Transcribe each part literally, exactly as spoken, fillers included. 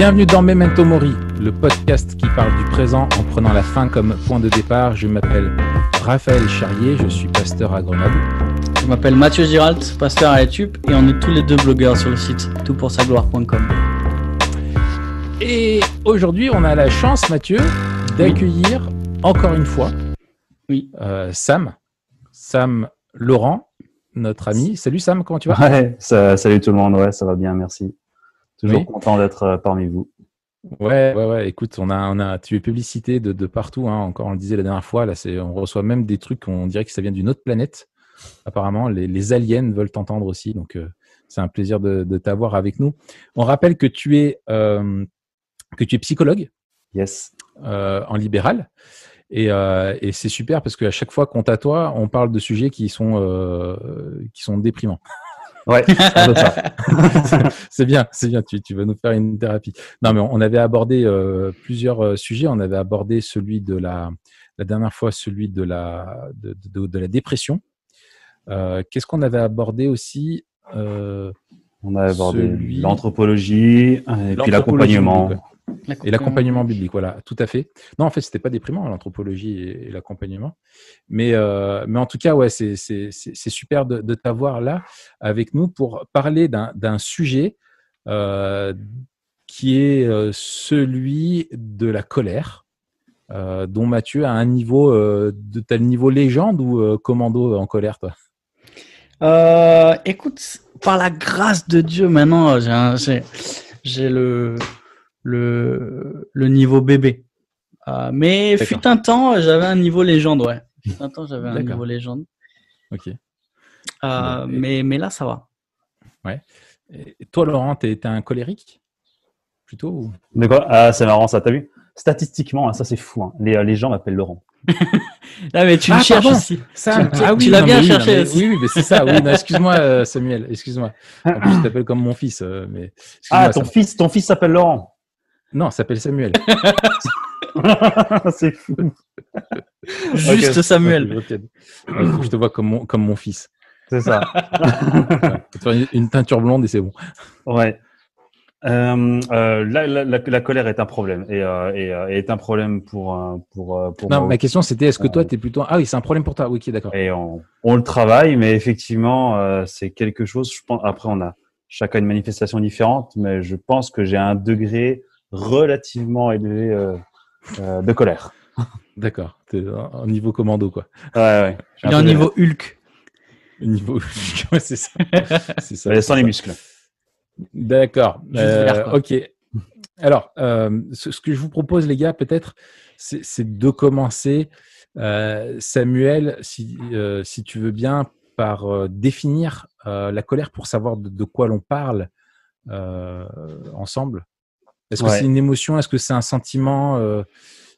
Bienvenue dans Memento Mori, le podcast qui parle du présent en prenant la fin comme point de départ. Je m'appelle Raphaël Charrier, je suis pasteur à Grenoble. Je m'appelle Mathieu Giralt, pasteur à l'E T U P, et on est tous les deux blogueurs sur le site tout pour sa gloire point com. Et aujourd'hui, on a la chance, Mathieu, d'accueillir oui. encore une fois oui. euh, Sam, Sam Laurent, notre ami. Salut Sam, comment tu vas ? Ouais, ça, salut tout le monde, ouais, ça va bien, merci. Toujours oui. content d'être parmi vous. Ouais, ouais, ouais. Écoute, on a, on a, tu es publicité de, de partout. Hein. Encore, on le disait la dernière fois. Là, c'est, on reçoit même des trucs. On dirait que ça vient d'une autre planète. Apparemment, les, les aliens veulent t'entendre aussi. Donc, euh, c'est un plaisir de, de t'avoir avec nous. On rappelle que tu es, euh, que tu es psychologue. Yes. Euh, en libéral. Et, euh, et c'est super parce qu'à chaque fois qu'on t'a toi, on parle de sujets qui sont, euh, qui sont déprimants. Ouais, c'est bien, c'est bien. Tu, tu vas nous faire une thérapie. Non, mais on avait abordé euh, plusieurs euh, sujets. On avait abordé celui de la, la dernière fois, celui de la, de, de, de la dépression. Euh, qu'est-ce qu'on avait abordé aussi euh, On a abordé celui... l'anthropologie et l'anthropologie puis l'accompagnement. Biblique, ouais. l'accompagnement. Et l'accompagnement biblique, voilà, tout à fait. Non, en fait, c'était pas déprimant l'anthropologie et, et l'accompagnement, mais euh, mais en tout cas, ouais, c'est c'est c'est, c'est super de, de t'avoir là avec nous pour parler d'un d'un sujet euh, qui est euh, celui de la colère, euh, dont Mathieu a un niveau euh, de tel niveau légende ou euh, commando en colère, toi. Euh, écoute, par la grâce de Dieu, maintenant, j'ai, un, j'ai, j'ai le, le, le niveau bébé. Euh, mais D'accord. fut un temps, j'avais un niveau légende, ouais. Fut un temps, j'avais un D'accord. niveau légende. Ok. Euh, Et... mais, mais là, ça va. Ouais. Et toi, Laurent, t'es, t'es un colérique plutôt ou... De quoi ? Ah, c'est marrant, ça, t'as vu ? Statistiquement, ça, c'est fou. Hein. Les, les gens m'appellent Laurent. Non, mais tu ah, le cherches aussi. Ça, tu, ah, oui, tu l'as non, bien oui, cherché non, mais, oui, oui, mais c'est ça. Oui, non, excuse-moi, Samuel. Excuse-moi. En plus, je t'appelle comme mon fils. Mais ah, ton Sam... fils, ton fils s'appelle Laurent. Non, s'appelle Samuel. C'est fou. Juste okay. Samuel. Okay. Je te vois comme mon, comme mon fils. C'est ça. Ouais. Une teinture blonde et c'est bon. Ouais. Euh, euh, la, la, la, la colère est un problème et, euh, et euh, est un problème pour pour pour. Non, ma question c'était est-ce que toi t'es plutôt ah oui c'est un problème pour toi oui okay, d'accord. Et on, on le travaille mais effectivement euh, c'est quelque chose je pense après on a chacun une manifestation différente mais je pense que j'ai un degré relativement élevé euh, euh, de colère. D'accord, t'es en niveau commando quoi. Ouais ouais. Il est en niveau Hulk. Niveau Hulk ouais, c'est ça. C'est ça. Sans les muscles. D'accord. Euh, ok. Alors, euh, ce, ce que je vous propose, les gars, peut-être, c'est, c'est de commencer, euh, Samuel, si, euh, si tu veux bien, par euh, définir euh, la colère pour savoir de, de quoi l'on parle euh, ensemble. Est-ce que ouais. c'est une émotion ? Est-ce que c'est un sentiment ? euh,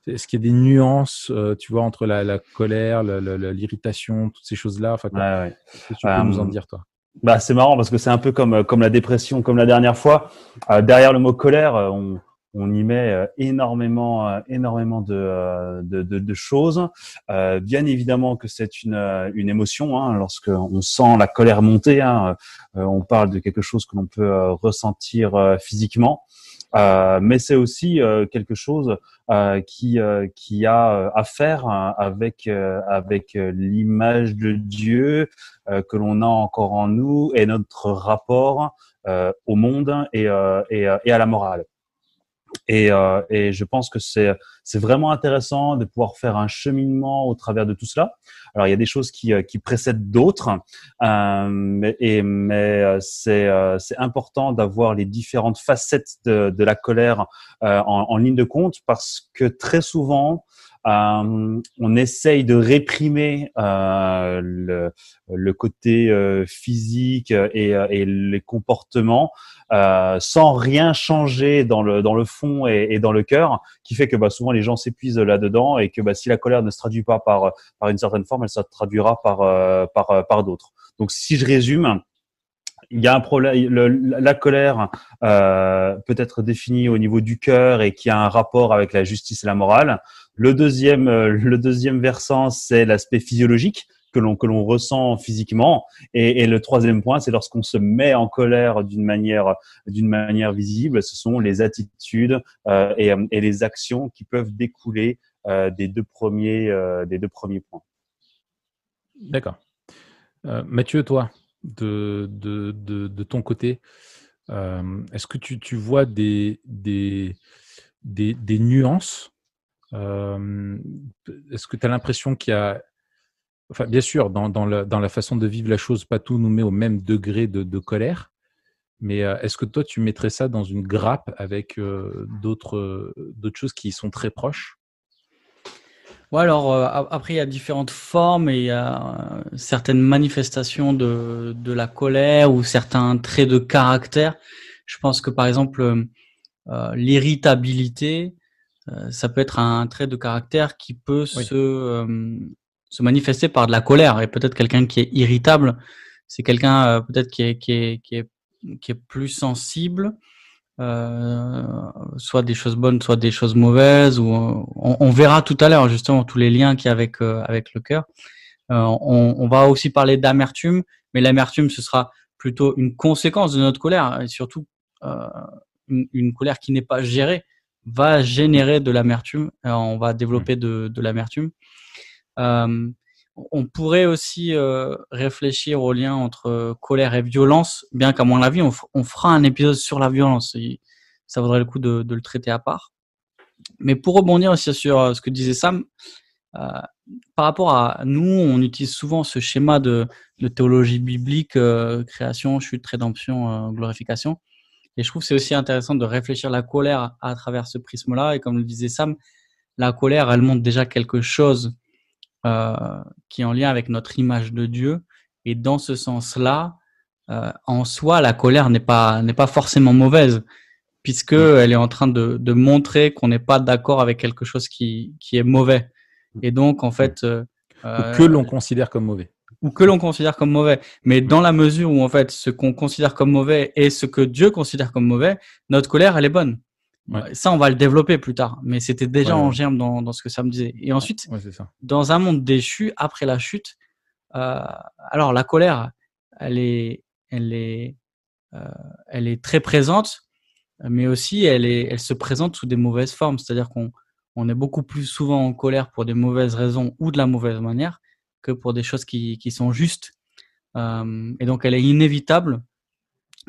Est-ce qu'il y a des nuances, euh, tu vois, entre la, la colère, la, la, la, l'irritation, toutes ces choses-là ? Enfin, quoi, ouais, ouais. Qu'est-ce que tu peux um... nous en dire, toi ? Bah c'est marrant parce que c'est un peu comme comme la dépression, comme la dernière fois. Euh, derrière le mot colère, on on y met énormément énormément de de de, de choses. Euh, bien évidemment que c'est une une émotion. Hein, lorsque on sent la colère monter, hein, euh, on parle de quelque chose que l'on peut ressentir euh, physiquement. Euh, mais c'est aussi euh, quelque chose euh, qui euh, qui a à faire avec euh, avec l'image de Dieu euh, que l'on a encore en nous et notre rapport euh, au monde et euh, et, et à la morale. Et, euh, et je pense que c'est, c'est vraiment intéressant de pouvoir faire un cheminement au travers de tout cela. Alors il y a des choses qui, qui précèdent d'autres, euh, mais, et, mais c'est, c'est important d'avoir les différentes facettes de, de la colère euh, en, en ligne de compte parce que très souvent euh, on essaye de réprimer euh, le, le côté euh, physique et, et les comportements. Euh, sans rien changer dans le dans le fond et, et dans le cœur, qui fait que bah souvent les gens s'épuisent là-dedans et que bah si la colère ne se traduit pas par par une certaine forme, elle se traduira par euh, par par d'autres. Donc si je résume, il y a un problème, le, la colère euh, peut être définie au niveau du cœur et qui a un rapport avec la justice et la morale. Le deuxième le deuxième versant, c'est l'aspect physiologique que l'on que l'on ressent physiquement. Et, et le troisième point, c'est lorsqu'on se met en colère d'une manière d'une manière visible, ce sont les attitudes euh, et, et les actions qui peuvent découler euh, des deux premiers euh, des deux premiers points. D'accord. Euh, Mathieu, toi, de de de, de ton côté, euh, est-ce que tu tu vois des des des, des nuances? Euh, est-ce que tu as l'impression qu'il y a, enfin, bien sûr, dans, dans, la, dans la façon de vivre la chose, pas tout nous met au même degré de, de colère, mais euh, est-ce que toi, tu mettrais ça dans une grappe avec euh, d'autres, euh, d'autres choses qui sont très proches? Ouais, alors euh, après, il y a différentes formes et il y a euh, certaines manifestations de, de la colère ou certains traits de caractère. Je pense que, par exemple, euh, l'irritabilité, ça peut être un trait de caractère qui peut oui. se, euh, se manifester par de la colère. Et peut-être quelqu'un qui est irritable, c'est quelqu'un euh, peut-être qui est, qui est, qui est, qui est plus sensible, euh, soit des choses bonnes, soit des choses mauvaises. Ou, on, on verra tout à l'heure justement tous les liens qu'il y a avec, euh, avec le cœur. Euh, on, on va aussi parler d'amertume, mais l'amertume, ce sera plutôt une conséquence de notre colère, et surtout euh, une, une colère qui n'est pas gérée va générer de l'amertume. Alors, on va développer de, de l'amertume. Euh, on pourrait aussi euh, réfléchir au lien entre colère et violence, bien qu'à mon avis, on, f- on fera un épisode sur la violence. Et ça vaudrait le coup de, de le traiter à part. Mais pour rebondir aussi sur ce que disait Sam, euh, par rapport à nous, on utilise souvent ce schéma de, de théologie biblique, euh, création, chute, rédemption, euh, glorification. Et je trouve que c'est aussi intéressant de réfléchir la colère à travers ce prisme-là. Et comme le disait Sam, la colère, elle montre déjà quelque chose euh, qui est en lien avec notre image de Dieu. Et dans ce sens-là, euh, en soi, la colère n'est pas n'est pas forcément mauvaise, puisque elle est en train de, de montrer qu'on n'est pas d'accord avec quelque chose qui qui est mauvais. Et donc, en fait, euh, ou que l'on considère comme mauvais. ou que l'on considère comme mauvais. Mais dans la mesure où, en fait, ce qu'on considère comme mauvais et ce que Dieu considère comme mauvais, notre colère, elle est bonne. Ouais. Ça, on va le développer plus tard. Mais c'était déjà ouais, en germe dans, dans ce que Sam disait. Et ensuite, ouais, c'est ça. Dans un monde déchu, après la chute, euh, alors la colère, elle est, elle est, euh, elle est très présente, mais aussi, elle est, elle se présente sous des mauvaises formes. C'est-à-dire qu'on, on est beaucoup plus souvent en colère pour des mauvaises raisons ou de la mauvaise manière, que pour des choses qui, qui sont justes. Euh, et donc, elle est inévitable.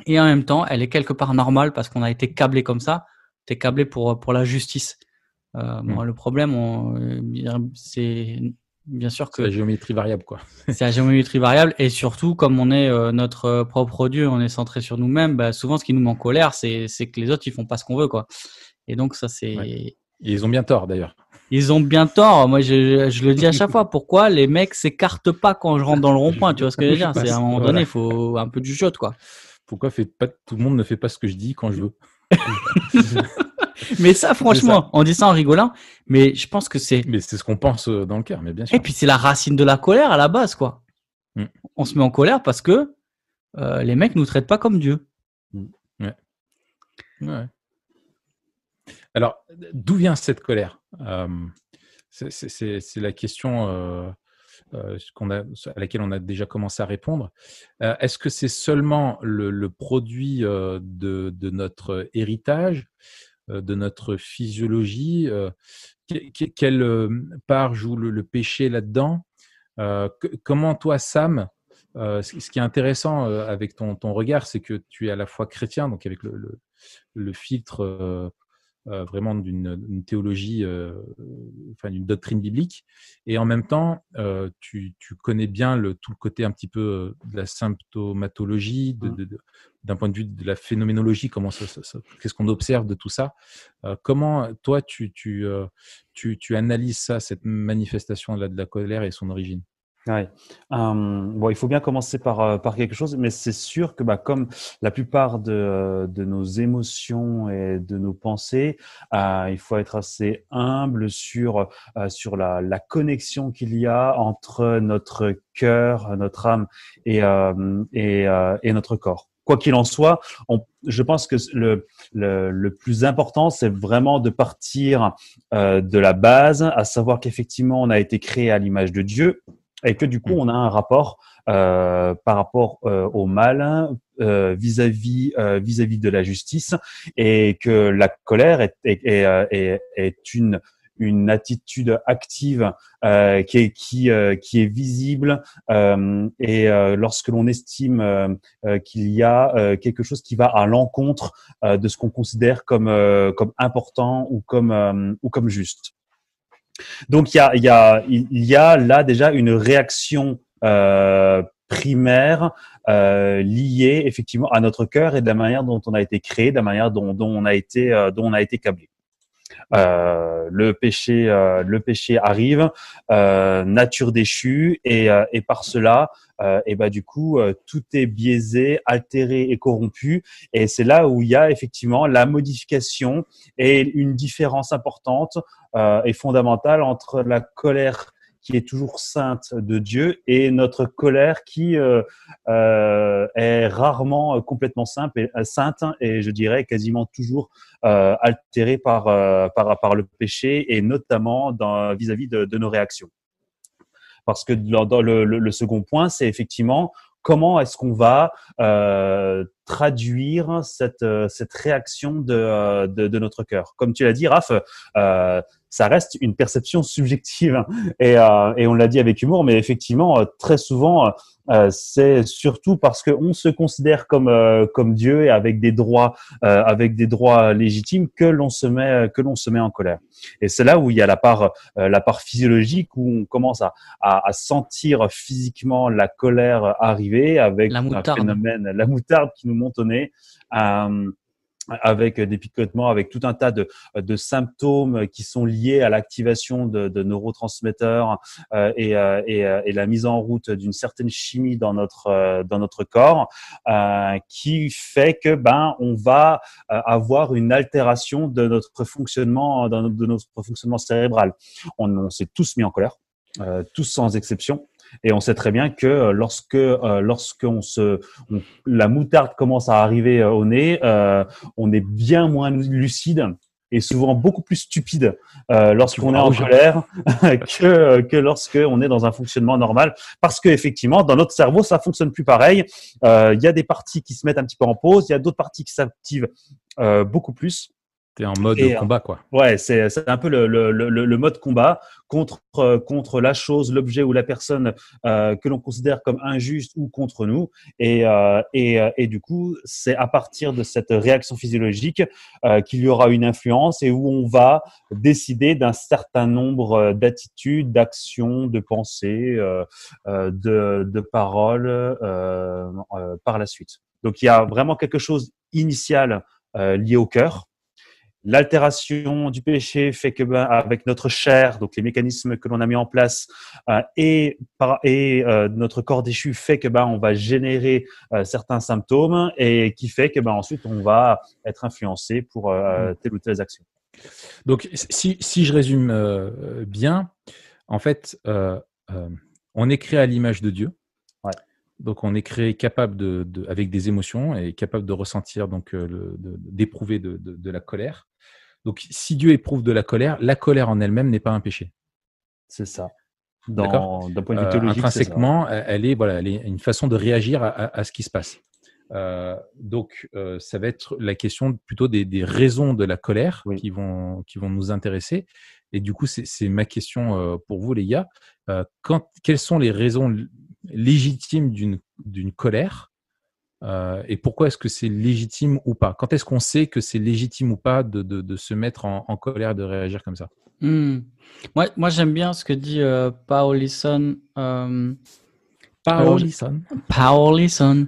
Et en même temps, elle est quelque part normale parce qu'on a été câblé comme ça. T'es câblé pour, pour la justice. Euh, mmh. bon, le problème, on, c'est bien sûr que… C'est la géométrie variable, quoi. C'est la géométrie variable. Et surtout, comme on est euh, notre propre Dieu, on est centré sur nous-mêmes, bah, souvent, ce qui nous met en colère, c'est, c'est que les autres, ils font pas ce qu'on veut, quoi. Et donc, ça, c'est… Ouais. Et ils ont bien tort, d'ailleurs. Ils ont bien tort. Moi, je, je, je le dis à chaque fois. Pourquoi les mecs s'écartent pas quand je rentre dans le rond-point? Tu vois ce que je veux dire? C'est à un moment donné, il faut un peu du jeu, quoi. Pourquoi fait pas, tout le monde ne fait pas ce que je dis quand je veux? Mais ça, franchement, ça. On dit ça en rigolant, mais je pense que c'est. Mais c'est ce qu'on pense dans le cœur, mais bien sûr. Et puis c'est la racine de la colère à la base, quoi. Mm. On se met en colère parce que euh, les mecs nous traitent pas comme Dieu. Mm. Ouais. Ouais. Alors, d'où vient cette colère? euh, c'est, c'est, c'est la question euh, euh, qu'on a, à laquelle on a déjà commencé à répondre. Euh, est-ce que c'est seulement le, le produit euh, de, de notre héritage, euh, de notre physiologie? euh, que, Quelle euh, part joue le, le péché là-dedans? euh, que, Comment toi, Sam, euh, ce, ce qui est intéressant euh, avec ton, ton regard, c'est que tu es à la fois chrétien, donc avec le, le, le filtre... Euh, Euh, vraiment d'une, d'une théologie, euh, enfin d'une doctrine biblique, et en même temps, euh, tu, tu connais bien le, tout le côté un petit peu de la symptomatologie, de, de, de, d'un point de vue de la phénoménologie, comment ça, ça, ça qu'est-ce qu'on observe de tout ça. Euh, comment toi tu tu, euh, tu tu analyses ça, cette manifestation là de la colère et son origine? Ouais. Euh, bon, il faut bien commencer par par quelque chose, mais c'est sûr que bah comme la plupart de de nos émotions et de nos pensées, euh, il faut être assez humble sur euh, sur la la connexion qu'il y a entre notre cœur, notre âme et euh, et euh, et notre corps. Quoi qu'il en soit, on, je pense que le, le, le plus important, c'est vraiment de partir euh, de la base, à savoir qu'effectivement, on a été créé à l'image de Dieu. et que du coup, on a un rapport euh, par rapport euh, au mal euh, vis-à-vis euh, vis-à-vis de la justice, et que la colère est, est, est, est une une attitude active euh, qui est qui euh, qui est visible euh, et euh, lorsque l'on estime euh, qu'il y a euh, quelque chose qui va à l'encontre euh, de ce qu'on considère comme euh, comme important ou comme euh, ou comme juste. Donc il y a il y a il y a là déjà une réaction euh, primaire euh, liée effectivement à notre cœur et de la manière dont on a été créé, de la manière dont dont on a été euh, dont on a été câblé. Euh, le péché, euh, le péché arrive, euh, nature déchue, et, euh, et par cela, euh, et ben du coup, euh, tout est biaisé, altéré et corrompu. Et c'est là où il y a effectivement la modification et une différence importante euh, et fondamentale entre la colère qui est toujours sainte de Dieu et notre colère qui euh, euh, est rarement complètement simple et, euh, sainte et je dirais quasiment toujours euh, altérée par, euh, par, par le péché et notamment dans, vis-à-vis de, de nos réactions. Parce que dans, dans le, le, le second point, c'est effectivement comment est-ce qu'on va euh, traduire cette, cette réaction de, de, de notre cœur. Comme tu l'as dit, Raph, euh, ça reste une perception subjective et, euh, et on l'a dit avec humour, mais effectivement, très souvent, euh, c'est surtout parce qu'on se considère comme euh, comme Dieu et avec des droits, euh, avec des droits légitimes que l'on se met que l'on se met en colère. Et c'est là où il y a la part euh, la part physiologique où on commence à, à, à sentir physiquement la colère arriver avec la un phénomène la moutarde qui nous monte au nez. Euh, avec des picotements, avec tout un tas de, de symptômes qui sont liés à l'activation de, de neurotransmetteurs euh, et, euh, et, euh, et la mise en route d'une certaine chimie dans notre euh, dans notre corps euh, qui fait que ben on va euh, avoir une altération de notre fonctionnement de notre, de notre fonctionnement cérébral. On, on s'est tous mis en colère, euh, tous sans exception. Et on sait très bien que lorsque euh, lorsqu'on se on, la moutarde commence à arriver au nez, euh, on est bien moins lucide et souvent beaucoup plus stupide euh, lorsqu'on est en colère que que lorsque on est dans un fonctionnement normal. Parce que effectivement, dans notre cerveau, ça fonctionne plus pareil. Il euh, y a des parties qui se mettent un petit peu en pause, il y a d'autres parties qui s'activent euh, beaucoup plus. T'es en mode et, combat, quoi. Ouais, c'est c'est un peu le le le le mode combat contre euh, contre la chose, l'objet ou la personne euh, que l'on considère comme injuste ou contre nous. Et euh, et et du coup, c'est à partir de cette réaction physiologique euh, qu'il y aura une influence et où on va décider d'un certain nombre d'attitudes, d'actions, de pensées, euh, euh, de de paroles euh, euh, par la suite. Donc il y a vraiment quelque chose initial euh, lié au cœur. L'altération du péché fait que, ben, avec notre chair, donc les mécanismes que l'on a mis en place, euh, et, par, et euh, notre corps déchu fait que, ben, on va générer euh, certains symptômes et qui fait que, ben, ensuite, on va être influencé pour euh, telle ou telle action. Donc, si, si je résume euh, bien, en fait, euh, euh, on est créé à l'image de Dieu. Ouais. Donc, on est créé capable de, de, avec des émotions et capable de ressentir, donc, le, de, d'éprouver de, de, de la colère. Donc, si Dieu éprouve de la colère, la colère en elle-même n'est pas un péché. C'est ça. Dans, D'accord d'un point de vue théologique, euh, intrinsèquement, c'est ça. Elle est, voilà, elle est une façon de réagir à, à, à ce qui se passe. Euh, donc, euh, ça va être la question plutôt des, des raisons de la colère oui. qui vont, qui vont nous intéresser. Et du coup, c'est, c'est ma question euh, pour vous, les gars. Euh, quand, quelles sont les raisons légitime d'une, d'une colère euh, et pourquoi est-ce que c'est légitime ou pas? Quand est-ce qu'on sait que c'est légitime ou pas de, de, de se mettre en, en colère, de réagir comme ça? mmh. moi, moi, j'aime bien ce que dit euh, Powlison. Euh, Powlison. Powlison.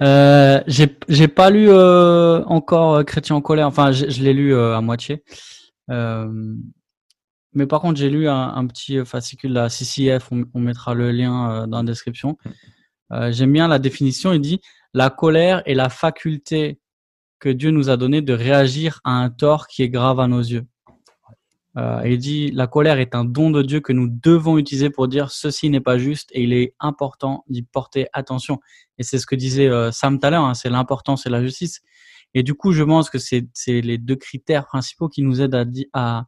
Euh, j'ai, j'ai pas lu euh, encore Chrétien en colère. Enfin, je, je l'ai lu euh, à moitié. Euh, Mais par contre, j'ai lu un, un petit fascicule à C C F, on, on mettra le lien euh, dans la description. Euh, j'aime bien la définition, il dit « La colère est la faculté que Dieu nous a donnée de réagir à un tort qui est grave à nos yeux. Euh, » Il dit « La colère est un don de Dieu que nous devons utiliser pour dire « Ceci n'est pas juste et il est important d'y porter attention. » Et c'est ce que disait euh, Sam tout à l'heure, hein, c'est l'importance et la justice. Et du coup, je pense que c'est, c'est les deux critères principaux qui nous aident à... à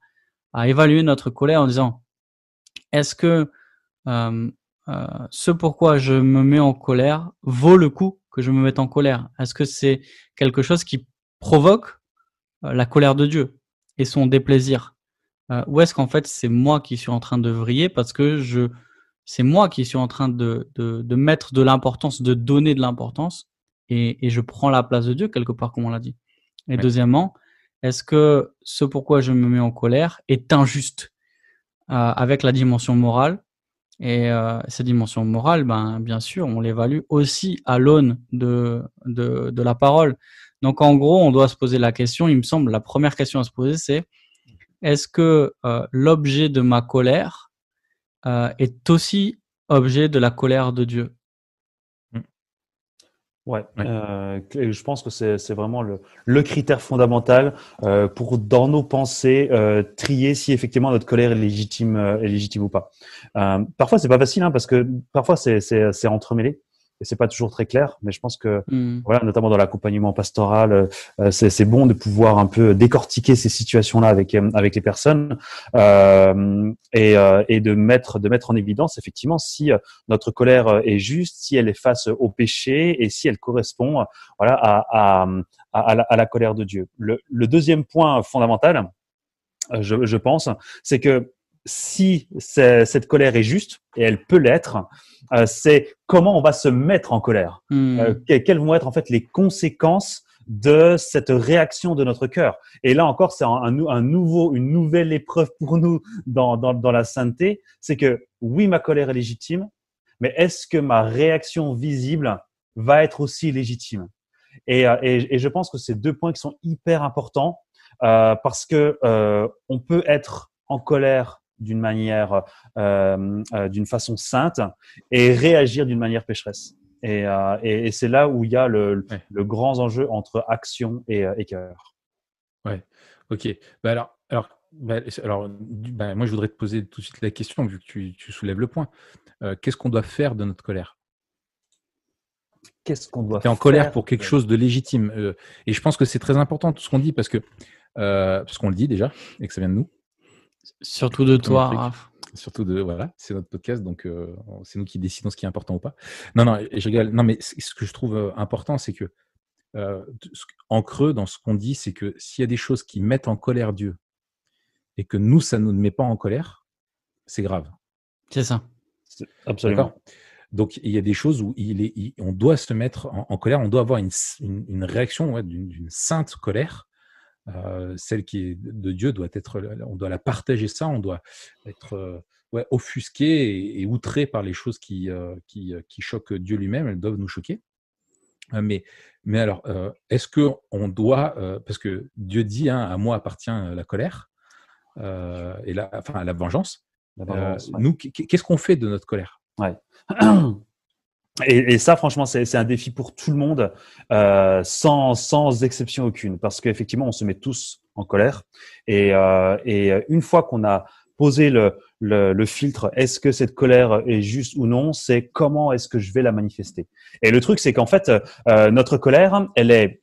à évaluer notre colère en disant est-ce que euh, euh, ce pourquoi je me mets en colère vaut le coup que je me mette en colère? Est-ce que c'est quelque chose qui provoque euh, la colère de Dieu et son déplaisir? euh, Ou est-ce qu'en fait, c'est moi qui suis en train de vriller parce que je, c'est moi qui suis en train de, de, de mettre de l'importance, de donner de l'importance et, et je prends la place de Dieu quelque part, comme on l'a dit. Et ouais. Deuxièmement, est-ce que ce pourquoi je me mets en colère est injuste euh, avec la dimension morale? Et euh, cette dimension morale, ben, bien sûr, on l'évalue aussi à l'aune de, de, de la parole. Donc, en gros, on doit se poser la question, il me semble, la première question à se poser, c'est est-ce que euh, l'objet de ma colère euh, est aussi objet de la colère de Dieu? Ouais, oui. euh, je pense que c'est, c'est vraiment le, le critère fondamental euh, pour, dans nos pensées, euh, trier si effectivement notre colère est légitime, euh, est légitime ou pas. Euh, parfois, c'est pas facile, hein, parce que parfois c'est, c'est, c'est entremêlé et c'est pas toujours très clair. Mais je pense que mm. voilà, notamment dans l'accompagnement pastoral, euh, c'est, c'est bon de pouvoir un peu décortiquer ces situations-là avec avec les personnes euh, et, euh, et de mettre de mettre en évidence effectivement si notre colère est juste, si elle est face au péché et si elle correspond voilà à à, à, à, la, à la colère de Dieu. Le, le deuxième point fondamental, je, je pense, c'est que si cette colère est juste, et elle peut l'être, euh, c'est comment on va se mettre en colère. Mmh. Euh, quelles vont être en fait les conséquences de cette réaction de notre cœur. Et là encore, c'est un, un nouveau, une nouvelle épreuve pour nous dans, dans, dans la sainteté. C'est que oui, ma colère est légitime, mais est-ce que ma réaction visible va être aussi légitime? et, et, et je pense que ces deux points qui sont hyper importants euh, parce que euh, on peut être en colère d'une manière, euh, euh, d'une façon sainte et réagir d'une manière pécheresse. Et, euh, et, et c'est là où il y a le, le, ouais. le grand enjeu entre action et, et cœur. Ouais, ok. Bah alors, alors, bah, alors bah, moi, je voudrais te poser tout de suite la question, vu que tu, tu soulèves le point. Euh, qu'est-ce qu'on doit faire de notre colère? Qu'est-ce qu'on doit T'es faire en colère pour quelque chose de légitime. Euh, et je pense que c'est très important tout ce qu'on dit, parce que, euh, parce qu'on le dit déjà et que ça vient de nous. Surtout de toi, Raph. Surtout de, voilà, c'est notre podcast, donc euh, c'est nous qui décidons ce qui est important ou pas. Non, non, je rigole. Non, mais ce que je trouve important, c'est que, euh, en creux, dans ce qu'on dit, c'est que s'il y a des choses qui mettent en colère Dieu et que nous, ça ne nous met pas en colère, c'est grave. C'est ça. C'est... Absolument. D'accord. Donc, il y a des choses où il est, il, on doit se mettre en, en colère, on doit avoir une, une, une réaction ouais, d'une, d'une sainte colère. Euh, celle qui est de Dieu doit être, on doit la partager, ça, on doit être euh, ouais, offusqué et, et outré par les choses qui, euh, qui, qui choquent Dieu lui-même, elles doivent nous choquer. Euh, mais, mais alors, euh, est-ce qu'on doit, euh, parce que Dieu dit, hein, à moi appartient la colère, euh, et la, enfin la vengeance, la vengeance euh, ouais. Nous, qu'est-ce qu'on fait de notre colère? Ouais. Et, et ça, franchement, c'est, c'est un défi pour tout le monde, euh, sans, sans exception aucune, parce qu'effectivement, on se met tous en colère. Et, euh, et une fois qu'on a posé le, le, le filtre, est-ce que cette colère est juste ou non, c'est comment est-ce que je vais la manifester. Et le truc, c'est qu'en fait, euh, notre colère, elle est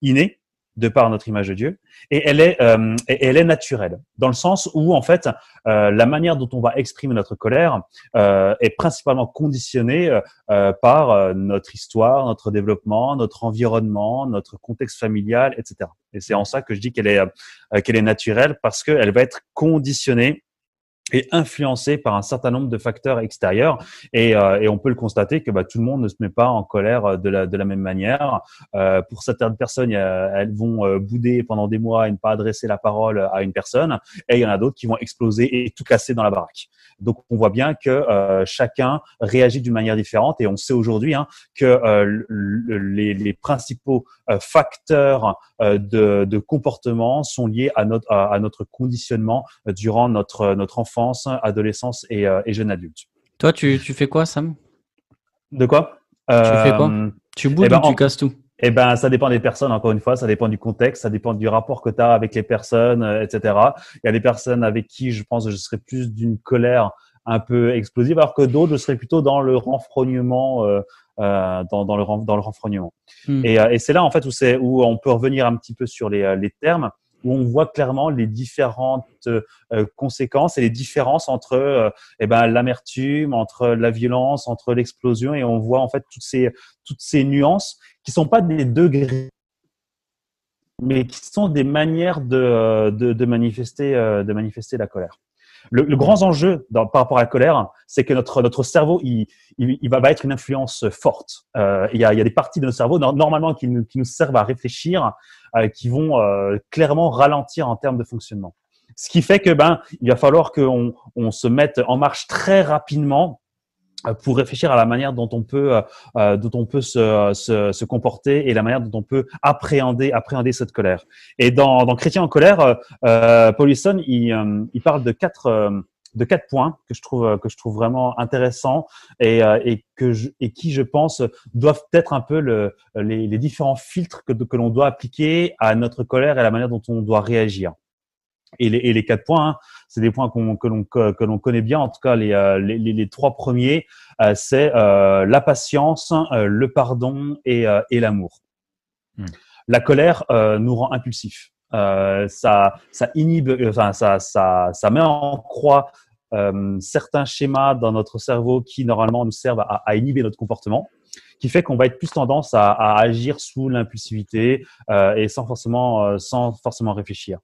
innée, de par notre image de Dieu, et elle est, euh, et elle est naturelle, dans le sens où en fait euh, la manière dont on va exprimer notre colère euh, est principalement conditionnée euh, par euh, notre histoire, notre développement, notre environnement, notre contexte familial, et cetera. Et c'est en ça que je dis qu'elle est, euh, qu'elle est naturelle, parce qu'elle va être conditionnée est influencé par un certain nombre de facteurs extérieurs, et, euh, et on peut le constater que bah, tout le monde ne se met pas en colère de la, de la même manière. Euh, pour certaines personnes, elles vont bouder pendant des mois et ne pas adresser la parole à une personne, et il y en a d'autres qui vont exploser et tout casser dans la baraque. Donc, on voit bien que euh, chacun réagit d'une manière différente, et on sait aujourd'hui hein, que euh, le, les, les principaux euh, facteurs euh, de, de comportement sont liés à notre, à, à notre conditionnement euh, durant notre, notre enfance, adolescence et, euh, et jeune adulte. Toi, tu, tu fais quoi, Sam? De quoi euh, Tu fais quoi? Tu bouges ben, ou tu en... casses tout? Eh ben, ça dépend des personnes, encore une fois, ça dépend du contexte, ça dépend du rapport que tu as avec les personnes, euh, et cetera. Il y a des personnes avec qui, je pense, je serais plus d'une colère un peu explosive, alors que d'autres, je serais plutôt dans le renfrognement, euh, euh, dans, dans, le, dans le renfrognement. Mmh. Et, euh, et c'est là, en fait, où, c'est, où on peut revenir un petit peu sur les, les termes. où on voit clairement les différentes euh, conséquences et les différences entre euh, eh ben, l'amertume, entre la violence, entre l'explosion, et on voit en fait toutes ces, toutes ces nuances qui ne sont pas des degrés, mais qui sont des manières de, de, de, manifester, de manifester la colère. Le, le grand enjeu dans, par rapport à la colère, c'est que notre, notre cerveau, il, il, il va être une influence forte. Euh, il, y a, il y a des parties de notre cerveau, normalement, qui nous, qui nous servent à réfléchir, euh, qui vont euh, clairement ralentir en termes de fonctionnement. Ce qui fait que ben, il va falloir qu'on on se mette en marche très rapidement pour réfléchir à la manière dont on peut, euh, dont on peut se, se, se comporter et la manière dont on peut appréhender, appréhender cette colère. Et dans, dans Chrétien en colère, euh, Powlison, il, euh, il parle de quatre, euh, de quatre points que je trouve, que je trouve vraiment intéressants et, euh, et, que je, et qui, je pense, doivent être un peu le, les, les différents filtres que, que l'on doit appliquer à notre colère et à la manière dont on doit réagir. Et les, et les quatre points, hein, c'est des points qu'on, que l'on que l'on connaît bien. En tout cas, les les, les trois premiers, euh, c'est euh, la patience, euh, le pardon et, euh, et l'amour. Mmh. La colère euh, nous rend impulsifs. Euh, ça ça inhibe, enfin ça ça ça met en croix euh, certains schémas dans notre cerveau qui normalement nous servent à, à inhiber notre comportement, qui fait qu'on va être plus tendance à, à agir sous l'impulsivité euh, et sans forcément euh, sans forcément réfléchir.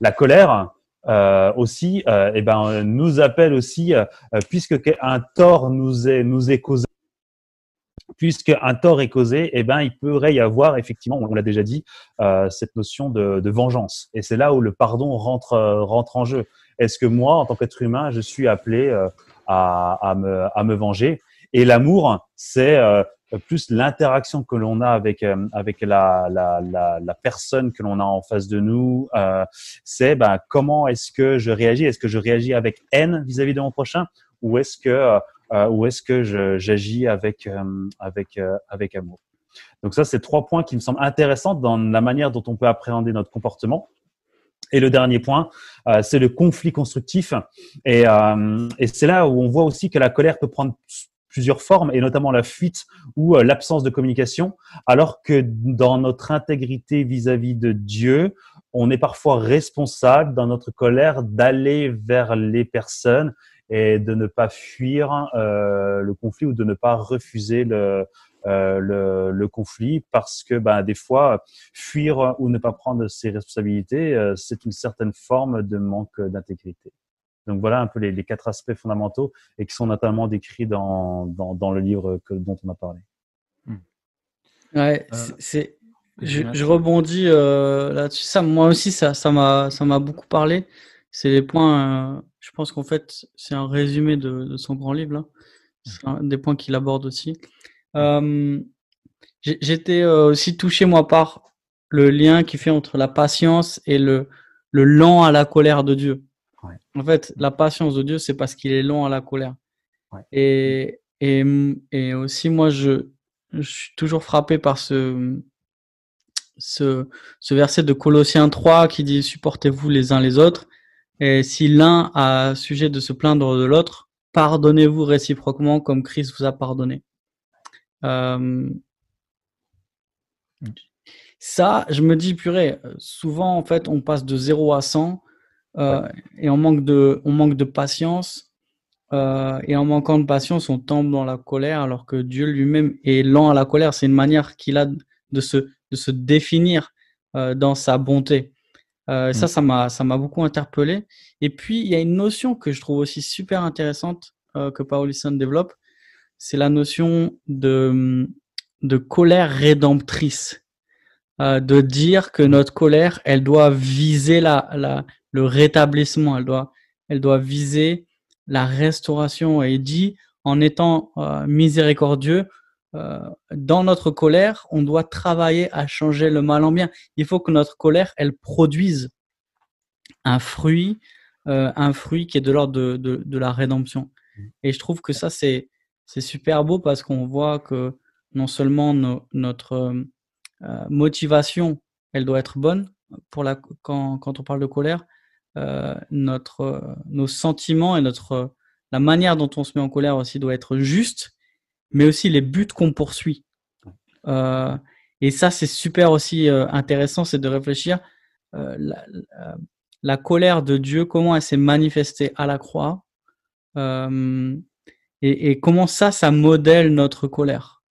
La colère euh, aussi, euh, eh ben, nous appelle aussi, euh, puisque un tort nous est, nous est causé, puisque un tort est causé, eh ben, il pourrait y avoir effectivement, on l'a déjà dit, euh, cette notion de, de vengeance. Et c'est là où le pardon rentre, euh, rentre en jeu. Est-ce que moi, en tant qu'être humain, je suis appelé euh, à, à, me, à me venger? Et l'amour, c'est euh, plus l'interaction que l'on a avec euh, avec la la la, la personne que l'on a en face de nous. Euh, c'est ben comment est-ce que je réagis? Est-ce que je réagis avec haine vis-à-vis de mon prochain, ou est-ce que euh, ou est-ce que je j'agis avec euh, avec euh, avec amour? Donc ça, c'est trois points qui me semblent intéressants dans la manière dont on peut appréhender notre comportement. Et le dernier point, euh, c'est le conflit constructif. Et euh, et c'est là où on voit aussi que la colère peut prendre plusieurs formes, et notamment la fuite ou l'absence de communication, alors que dans notre intégrité vis-à-vis de Dieu, on est parfois responsable dans notre colère d'aller vers les personnes et de ne pas fuir euh, le conflit, ou de ne pas refuser le, euh, le, le conflit, parce que ben, des fois, fuir ou ne pas prendre ses responsabilités, euh, c'est une certaine forme de manque d'intégrité. Donc voilà un peu les, les quatre aspects fondamentaux, et qui sont notamment décrits dans, dans, dans le livre que, dont on a parlé. Ouais, euh, c'est, c'est, je, je rebondis euh, là-dessus. Ça, moi aussi, ça, ça, m'a, ça m'a beaucoup parlé. C'est les points, euh, je pense qu'en fait, c'est un résumé de, de son grand livre, là. C'est un des points qu'il aborde aussi. Euh, j'étais euh, aussi touché, moi, par le lien qu'il fait entre la patience et le, le lent à la colère de Dieu. Ouais. En fait, la patience de Dieu, c'est parce qu'il est lent à la colère. Ouais. Et, et, et aussi, moi, je, je suis toujours frappé par ce, ce, ce verset de Colossiens trois qui dit « Supportez-vous les uns les autres. Et si l'un a sujet de se plaindre de l'autre, pardonnez-vous réciproquement comme Christ vous a pardonné. Euh, » Ça, je me dis, purée, souvent, en fait, on passe de zéro à cent. Euh, ouais. Et on manque de, on manque de patience, euh, et en manquant de patience, on tombe dans la colère, alors que Dieu lui-même est lent à la colère. C'est une manière qu'il a de se, de se définir euh, dans sa bonté. Euh, mmh. Ça, ça m'a, ça m'a beaucoup interpellé. Et puis, il y a une notion que je trouve aussi super intéressante euh, que Powlison développe, c'est la notion de, de colère rédemptrice. Euh, de dire que notre colère, elle doit viser la, la, le rétablissement, elle doit, elle doit viser la restauration. Et il dit, en étant euh, miséricordieux, euh, dans notre colère, on doit travailler à changer le mal en bien. Il faut que notre colère, elle produise un fruit, euh, un fruit qui est de l'ordre de, de, de la rédemption. Et je trouve que ça, c'est, c'est super beau, parce qu'on voit que non seulement no, notre euh, motivation, elle doit être bonne pour la, quand, quand on parle de colère, Euh, notre, euh, nos sentiments et notre, euh, la manière dont on se met en colère aussi doit être juste, mais aussi les buts qu'on poursuit. Euh, et ça, c'est super aussi euh, intéressant, c'est de réfléchir euh, la, la, la colère de Dieu, comment elle s'est manifestée à la croix, euh, et, et comment ça, ça modèle notre colère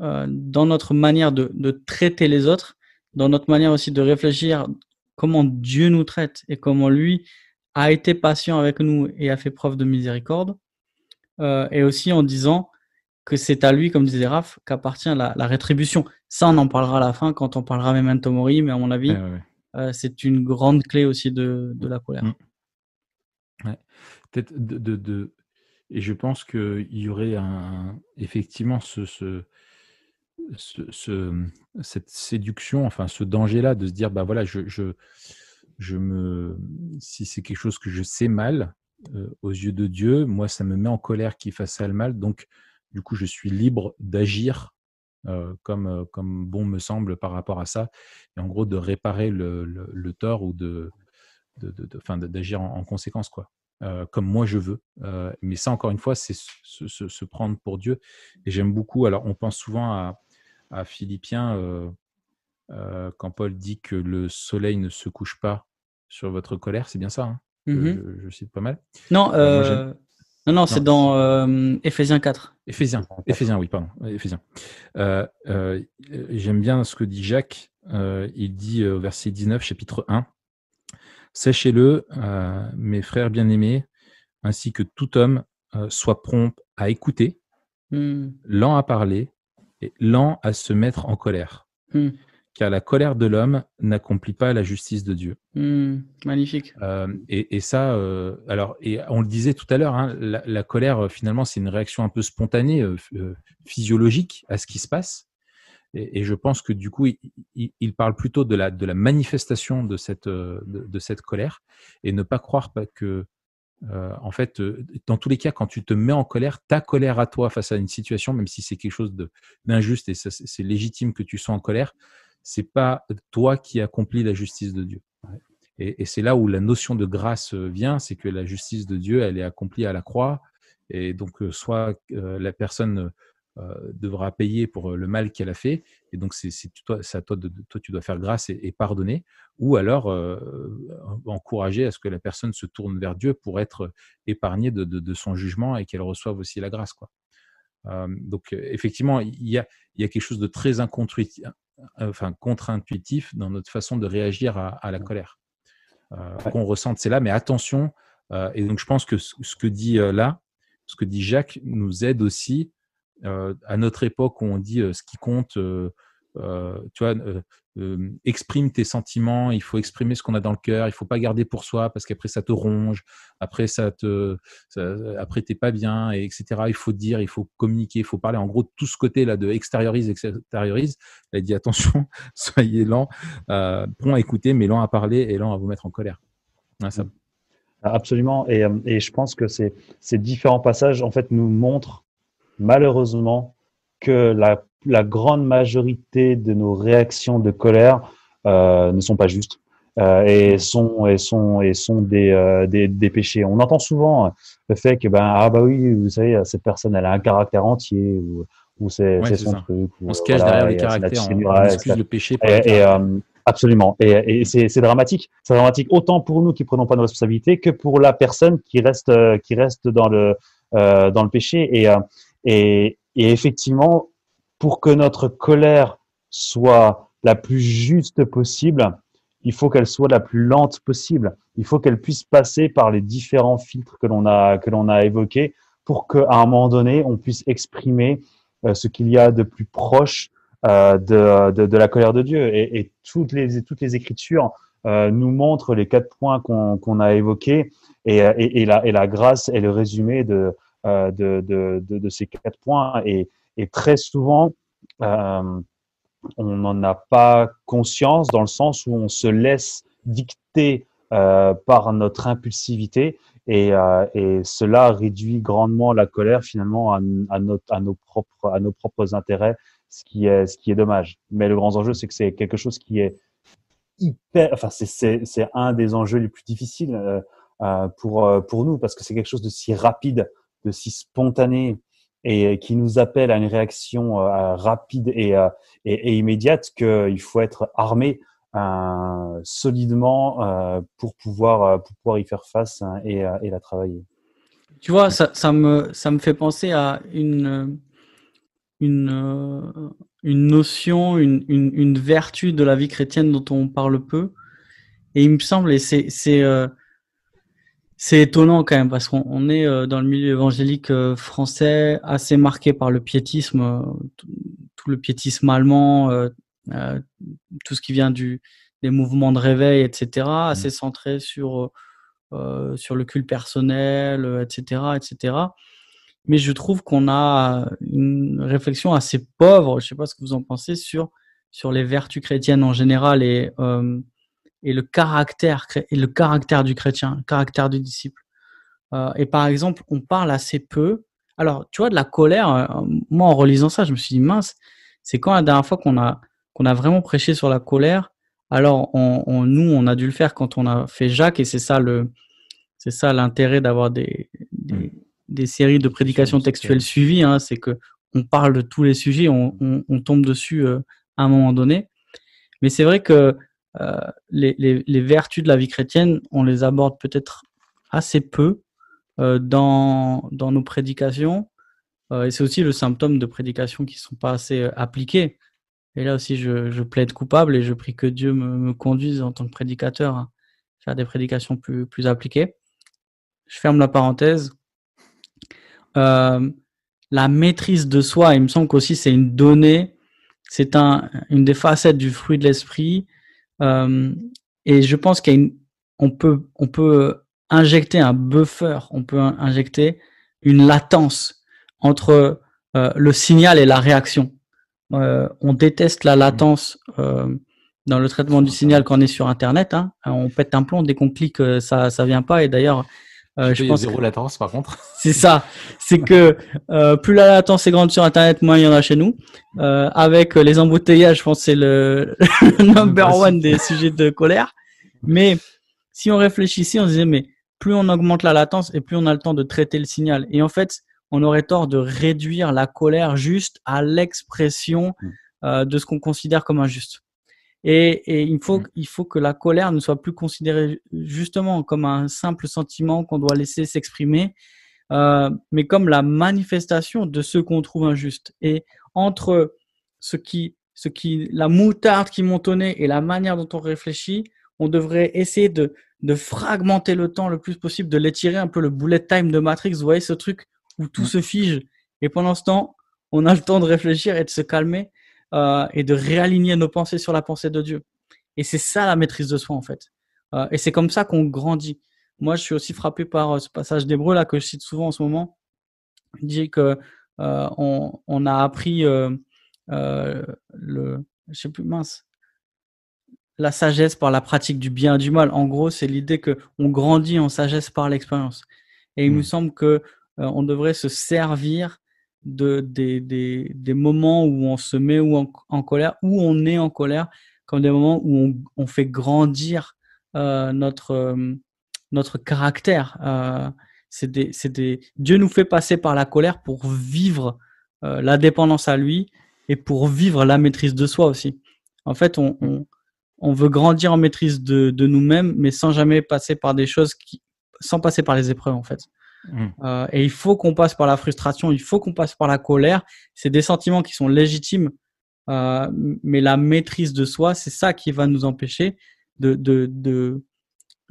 euh, dans notre manière de, de traiter les autres, dans notre manière aussi de réfléchir comment Dieu nous traite et comment lui a été patient avec nous et a fait preuve de miséricorde, euh, et aussi en disant que c'est à lui, comme disait Raph, qu'appartient la, la rétribution. Ça, on en parlera à la fin quand on parlera Memento Mori, mais à mon avis, ouais, ouais, ouais. Euh, c'est une grande clé aussi de, de la colère. Ouais. Peut-être de, de, de... Et je pense qu'il y aurait un... effectivement ce, ce, ce, ce, cette séduction, enfin ce danger-là de se dire, bah voilà, je, je, je me... si c'est quelque chose que je sais mal, euh, aux yeux de Dieu, moi, ça me met en colère qu'il fasse ça le mal, donc du coup, je suis libre d'agir euh, comme, euh, comme bon me semble par rapport à ça. Et en gros, de réparer le, le, le tort ou de, de, de, de, 'fin, d'agir en, en conséquence, quoi, euh, comme moi je veux. Euh, mais ça, encore une fois, c'est se, se, se prendre pour Dieu. Et j'aime beaucoup. Alors, on pense souvent à, à Philippiens, euh, euh, quand Paul dit que le soleil ne se couche pas sur votre colère. C'est bien ça, hein, mm-hmm. je, je cite pas mal. Non, euh... moi, Non, non, non, c'est dans euh, Éphésiens quatre. Éphésiens, Éphésiens, oui, pardon. Éphésiens. Euh, euh, j'aime bien ce que dit Jacques. Euh, il dit au euh, verset dix-neuf, chapitre un, « Sachez-le, euh, mes frères bien-aimés, ainsi que tout homme euh, soit prompt à écouter, mm. lent à parler et lent à se mettre en colère. Mm. Car la colère de l'homme n'accomplit pas la justice de Dieu. » Mmh, magnifique. Euh, et, et ça, euh, alors, et on le disait tout à l'heure, hein, la, la colère, euh, finalement, c'est une réaction un peu spontanée, euh, physiologique à ce qui se passe. Et, et je pense que du coup, il, il, il parle plutôt de la, de la manifestation de cette, euh, de, de cette colère, et ne pas croire que, euh, en fait, euh, dans tous les cas, quand tu te mets en colère, ta colère à toi face à une situation, même si c'est quelque chose de, d'injuste et ça, c'est légitime que tu sois en colère, c'est pas toi qui accomplis la justice de Dieu. Et, et c'est là où la notion de grâce vient, c'est que la justice de Dieu, elle est accomplie à la croix. Et donc, soit euh, la personne euh, devra payer pour le mal qu'elle a fait, et donc c'est, c'est, toi, c'est à toi, de, toi, tu dois faire grâce et, et pardonner, ou alors euh, encourager à ce que la personne se tourne vers Dieu pour être épargnée de, de, de son jugement et qu'elle reçoive aussi la grâce, quoi. Euh, donc, effectivement, il y a, il y a quelque chose de très inconstructif. Enfin, contre-intuitif dans notre façon de réagir à, à la colère euh, qu'on ressente, c'est là, mais attention, euh, et donc je pense que ce, ce que dit euh, là, ce que dit Jacques nous aide aussi euh, à notre époque où on dit euh, ce qui compte, euh, euh, tu vois, euh, euh, exprime tes sentiments, il faut exprimer ce qu'on a dans le cœur, il ne faut pas garder pour soi parce qu'après ça te ronge, après ça te, ça, après t'es pas bien, et etc. Il faut dire, il faut communiquer, il faut parler. En gros, tout ce côté là de extériorise, extériorise, elle dit attention, soyez lent, euh, prompt à écouter, mais lent à parler et lent à vous mettre en colère. Hein, ça... Absolument, et, et je pense que ces, ces différents passages en fait nous montrent malheureusement que la la grande majorité de nos réactions de colère euh, ne sont pas justes euh, et sont et sont et sont des, euh, des des péchés. On entend souvent le fait que ben ah bah oui, vous savez, cette personne elle a un caractère entier ou ou c'est, ouais, c'est, c'est son ça. truc. Ou, on se cache voilà, derrière les caractères, on, on excuse le péché. Par et, le et euh, absolument. Et, et c'est, c'est dramatique. C'est dramatique autant pour nous qui prenons pas nos responsabilités que pour la personne qui reste qui reste dans le euh, dans le péché. Et et et effectivement, pour que notre colère soit la plus juste possible, il faut qu'elle soit la plus lente possible. Il faut qu'elle puisse passer par les différents filtres que l'on a, que l'on a évoqués pour qu'à un moment donné, on puisse exprimer euh, ce qu'il y a de plus proche euh, de, de, de la colère de Dieu. Et, et toutes, les, toutes les Écritures euh, nous montrent les quatre points qu'on, qu'on a évoqués et, et, et, la, et la grâce est le résumé de, euh, de, de, de, de ces quatre points. Et, Et très souvent, euh, on n'en a pas conscience dans le sens où on se laisse dicter euh, par notre impulsivité et, euh, et cela réduit grandement la colère finalement à, à, notre, à, nos, propres, à nos propres intérêts, ce qui, est, ce qui est dommage. Mais le grand enjeu, c'est que c'est quelque chose qui est hyper… Enfin, c'est, c'est, c'est un des enjeux les plus difficiles euh, pour, pour nous parce que c'est quelque chose de si rapide, de si spontané, et qui nous appelle à une réaction euh, rapide et, euh, et, et immédiate qu'il faut être armé euh, solidement euh, pour pouvoir pour pouvoir y faire face hein, et, et la travailler. Tu vois, ça, ça me ça me fait penser à une une une notion, une une une vertu de la vie chrétienne dont on parle peu. Et il me semble, et c'est c'est euh, c'est étonnant quand même, parce qu'on on est euh, dans le milieu évangélique euh, français assez marqué par le piétisme, euh, tout, tout le piétisme allemand, euh, euh, tout ce qui vient du des mouvements de réveil, et cetera, assez centré sur euh, sur le culte personnel, et cetera, et cetera. Mais je trouve qu'on a une réflexion assez pauvre, je sais pas ce que vous en pensez, sur sur les vertus chrétiennes en général et euh, et le caractère et le caractère du chrétien, le caractère du disciple. Euh, et par exemple, on parle assez peu. Alors, tu vois, de la colère. Euh, moi, en relisant ça, je me suis dit mince. C'est quand la dernière fois qu'on a qu'on a vraiment prêché sur la colère? Alors, on, on, nous, on a dû le faire quand on a fait Jacques, et c'est ça le c'est ça l'intérêt d'avoir des des, des séries de prédications textuelles suivies. Hein, c'est que on parle de tous les sujets, on on, on tombe dessus euh, à un moment donné. Mais c'est vrai que Euh, les, les, les vertus de la vie chrétienne, on les aborde peut-être assez peu euh, dans, dans nos prédications. Euh, et c'est aussi le symptôme de prédications qui ne sont pas assez euh, appliquées. Et là aussi, je, je plaide coupable et je prie que Dieu me, me conduise en tant que prédicateur à faire des prédications plus, plus appliquées. Je ferme la parenthèse. Euh, la maîtrise de soi, il me semble qu'aussi c'est une donnée, c'est un, une des facettes du fruit de l'esprit. Euh, et je pense qu'il y a une, on peut, on peut injecter un buffer, on peut injecter une latence entre euh, le signal et la réaction. Euh, on déteste la latence euh, dans le traitement du signal quand on est sur Internet. Hein. On pète un plomb dès qu'on clique, ça, ça vient pas. Et d'ailleurs, euh, je pense zéro que, latence par contre. C'est ça. C'est que euh, plus la latence est grande sur Internet, moins il y en a chez nous. Euh, avec les embouteillages, je pense que c'est le, le number one des sujets de colère. Mais si on réfléchissait, on se disait mais plus on augmente la latence et plus on a le temps de traiter le signal. Et en fait, on aurait tort de réduire la colère juste à l'expression euh, de ce qu'on considère comme injuste. Et, et il faut, il faut que la colère ne soit plus considérée justement comme un simple sentiment qu'on doit laisser s'exprimer, euh, mais comme la manifestation de ce qu'on trouve injuste. Et entre ce qui, ce qui, la moutarde qui monte au nez et la manière dont on réfléchit, on devrait essayer de, de fragmenter le temps le plus possible, de l'étirer un peu, le bullet time de Matrix. Vous voyez ce truc où tout se fige et pendant ce temps, on a le temps de réfléchir et de se calmer. Euh, et de réaligner nos pensées sur la pensée de Dieu. Et c'est ça la maîtrise de soi en fait. Euh, et c'est comme ça qu'on grandit. Moi, je suis aussi frappé par euh, ce passage d'Hébreux là que je cite souvent en ce moment. Il dit que euh, on, on a appris euh, euh, le, je sais plus mince, la sagesse par la pratique du bien et du mal. En gros, c'est l'idée que on grandit en sagesse par l'expérience. Et il mmh. me semble que euh, on devrait se servir de des des des moments où on se met ou en, en colère, où on est en colère, comme des moments où on on fait grandir euh, notre euh, notre caractère. Euh, c'est des c'est des Dieu nous fait passer par la colère pour vivre euh, la dépendance à lui et pour vivre la maîtrise de soi aussi. En fait, on on on veut grandir en maîtrise de de nous-mêmes, mais sans jamais passer par des choses qui sans passer par les épreuves en fait. Mmh. Euh, et il faut qu'on passe par la frustration, il faut qu'on passe par la colère. C'est des sentiments qui sont légitimes, euh, mais la maîtrise de soi, c'est ça qui va nous empêcher de, de, de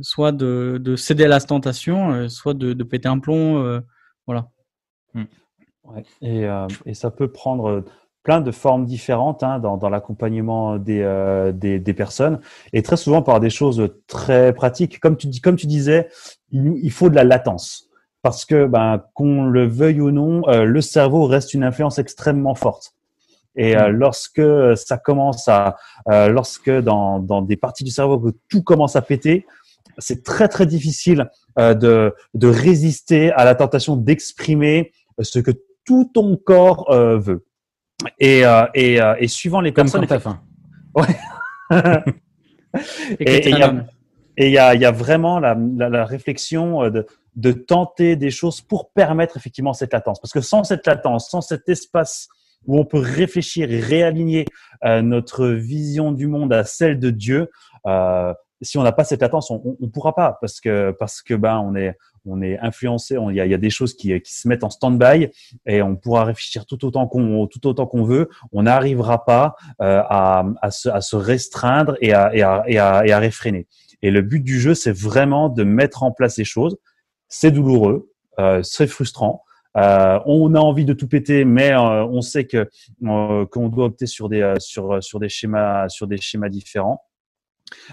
soit de, de céder à la tentation, euh, soit de, de péter un plomb. Euh, voilà. Mmh. Ouais. Et, euh, et ça peut prendre plein de formes différentes hein, dans, dans l'accompagnement des, euh, des, des personnes, et très souvent par des choses très pratiques. Comme tu dis, comme tu disais, il, il faut de la latence. Parce que, ben, qu'on le veuille ou non, euh, le cerveau reste une influence extrêmement forte. Et euh, lorsque ça commence à, euh, lorsque dans, dans des parties du cerveau que tout commence à péter, c'est très très difficile euh, de, de résister à la tentation d'exprimer ce que tout ton corps euh, veut. Et, euh, et, euh, et suivant les personnes. Comme quand t'as faim. Ouais. Et il y a, y a vraiment la, la, la réflexion de. de tenter des choses pour permettre effectivement cette latence. Parce que sans cette latence, sans cet espace où on peut réfléchir et réaligner euh, notre vision du monde à celle de Dieu. Euh, si on n'a pas cette latence, on ne pourra pas parce que parce que ben on est on est influencé. Il y a, y a des choses qui, qui se mettent en stand-by et on pourra réfléchir tout autant qu'on tout autant qu'on veut. On n'arrivera pas euh, à, à, se, à se restreindre et à et à et à, et à réfréner. Et le but du jeu, c'est vraiment de mettre en place ces choses. C'est douloureux, euh, c'est frustrant. Euh, on a envie de tout péter, mais euh, on sait que euh, qu'on doit opter sur des euh, sur sur des schémas sur des schémas différents.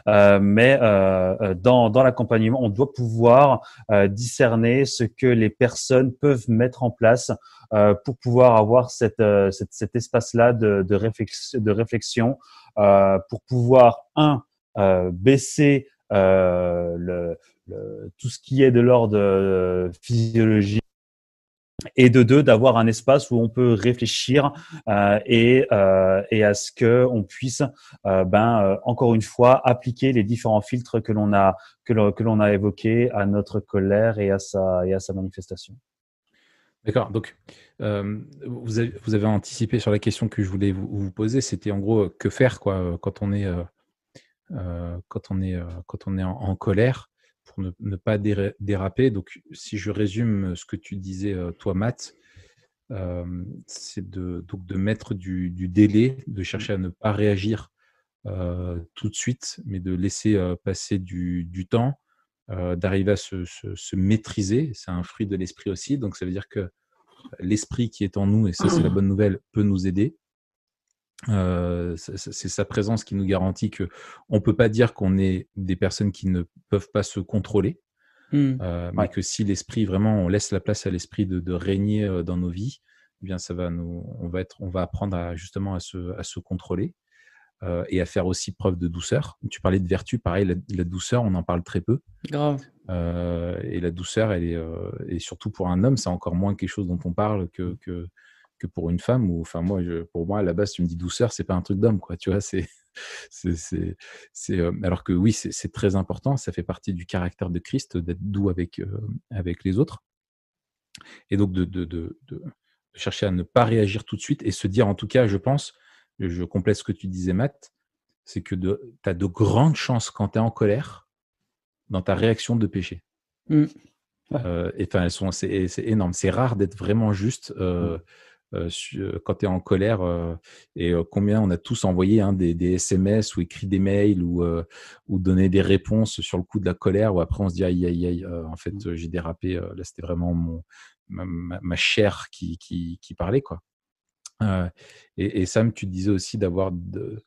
Euh, mais euh, dans, dans l'accompagnement, on doit pouvoir euh, discerner ce que les personnes peuvent mettre en place euh, pour pouvoir avoir cette, euh, cette, cet espace-là de, de, réflex, de réflexion euh, pour pouvoir, un, euh, baisser euh, le, le, tout ce qui est de l'ordre physiologique et de deux, d'avoir un espace où on peut réfléchir euh, et, euh, et à ce que on puisse, euh, ben, euh, encore une fois, appliquer les différents filtres que l'on a que l'on que l'on a évoqués à notre colère et à sa et à sa manifestation. D'accord. Donc, euh, vous avez, vous avez anticipé sur la question que je voulais vous, vous poser. C'était en gros que faire quoi quand on est euh, quand on est quand on est en, en colère. Pour ne, ne pas déra- déraper. Donc, si je résume ce que tu disais, toi, Matt, euh, c'est de, donc de mettre du, du délai, de chercher à ne pas réagir euh, tout de suite, mais de laisser euh, passer du, du temps, euh, d'arriver à se, se, se maîtriser. C'est un fruit de l'esprit aussi. Donc, ça veut dire que l'esprit qui est en nous, et ça, c'est la bonne nouvelle, peut nous aider. Euh, c'est sa présence qui nous garantit que on peut pas dire qu'on est des personnes qui ne peuvent pas se contrôler, mmh. euh, mais ouais. que si l'esprit vraiment on laisse la place à l'esprit de, de régner dans nos vies, eh bien ça va nous, on va être, on va apprendre à, justement à se, à se contrôler euh, et à faire aussi preuve de douceur. Tu parlais de vertu, pareil, la, la douceur, on en parle très peu. Grave. Euh, et la douceur, elle est, euh, et surtout pour un homme, c'est encore moins quelque chose dont on parle que. que que pour une femme, ou enfin moi, je, pour moi à la base, tu me dis douceur, c'est pas un truc d'homme, quoi. Tu vois, c'est, c'est, c'est, c'est euh, alors que oui, c'est, c'est très important. Ça fait partie du caractère de Christ d'être doux avec euh, avec les autres, et donc de, de de de chercher à ne pas réagir tout de suite et se dire, en tout cas, je pense, je complète ce que tu disais, Matt, c'est que de, t'as de grandes chances quand t'es en colère dans ta réaction de péché. Mm. Euh, et enfin, elles sont, c'est, c'est énorme. C'est rare d'être vraiment juste. Euh, mm. Quand tu es en colère, euh, et euh, combien on a tous envoyé hein, des, des S M S ou écrit des mails ou, euh, ou donné des réponses sur le coup de la colère, où après on se dit aïe aïe aïe, euh, en fait euh, j'ai dérapé, euh, là c'était vraiment mon, ma, ma, ma chair qui, qui, qui parlait, quoi. Euh, et, et Sam, tu disais aussi d'avoir, de,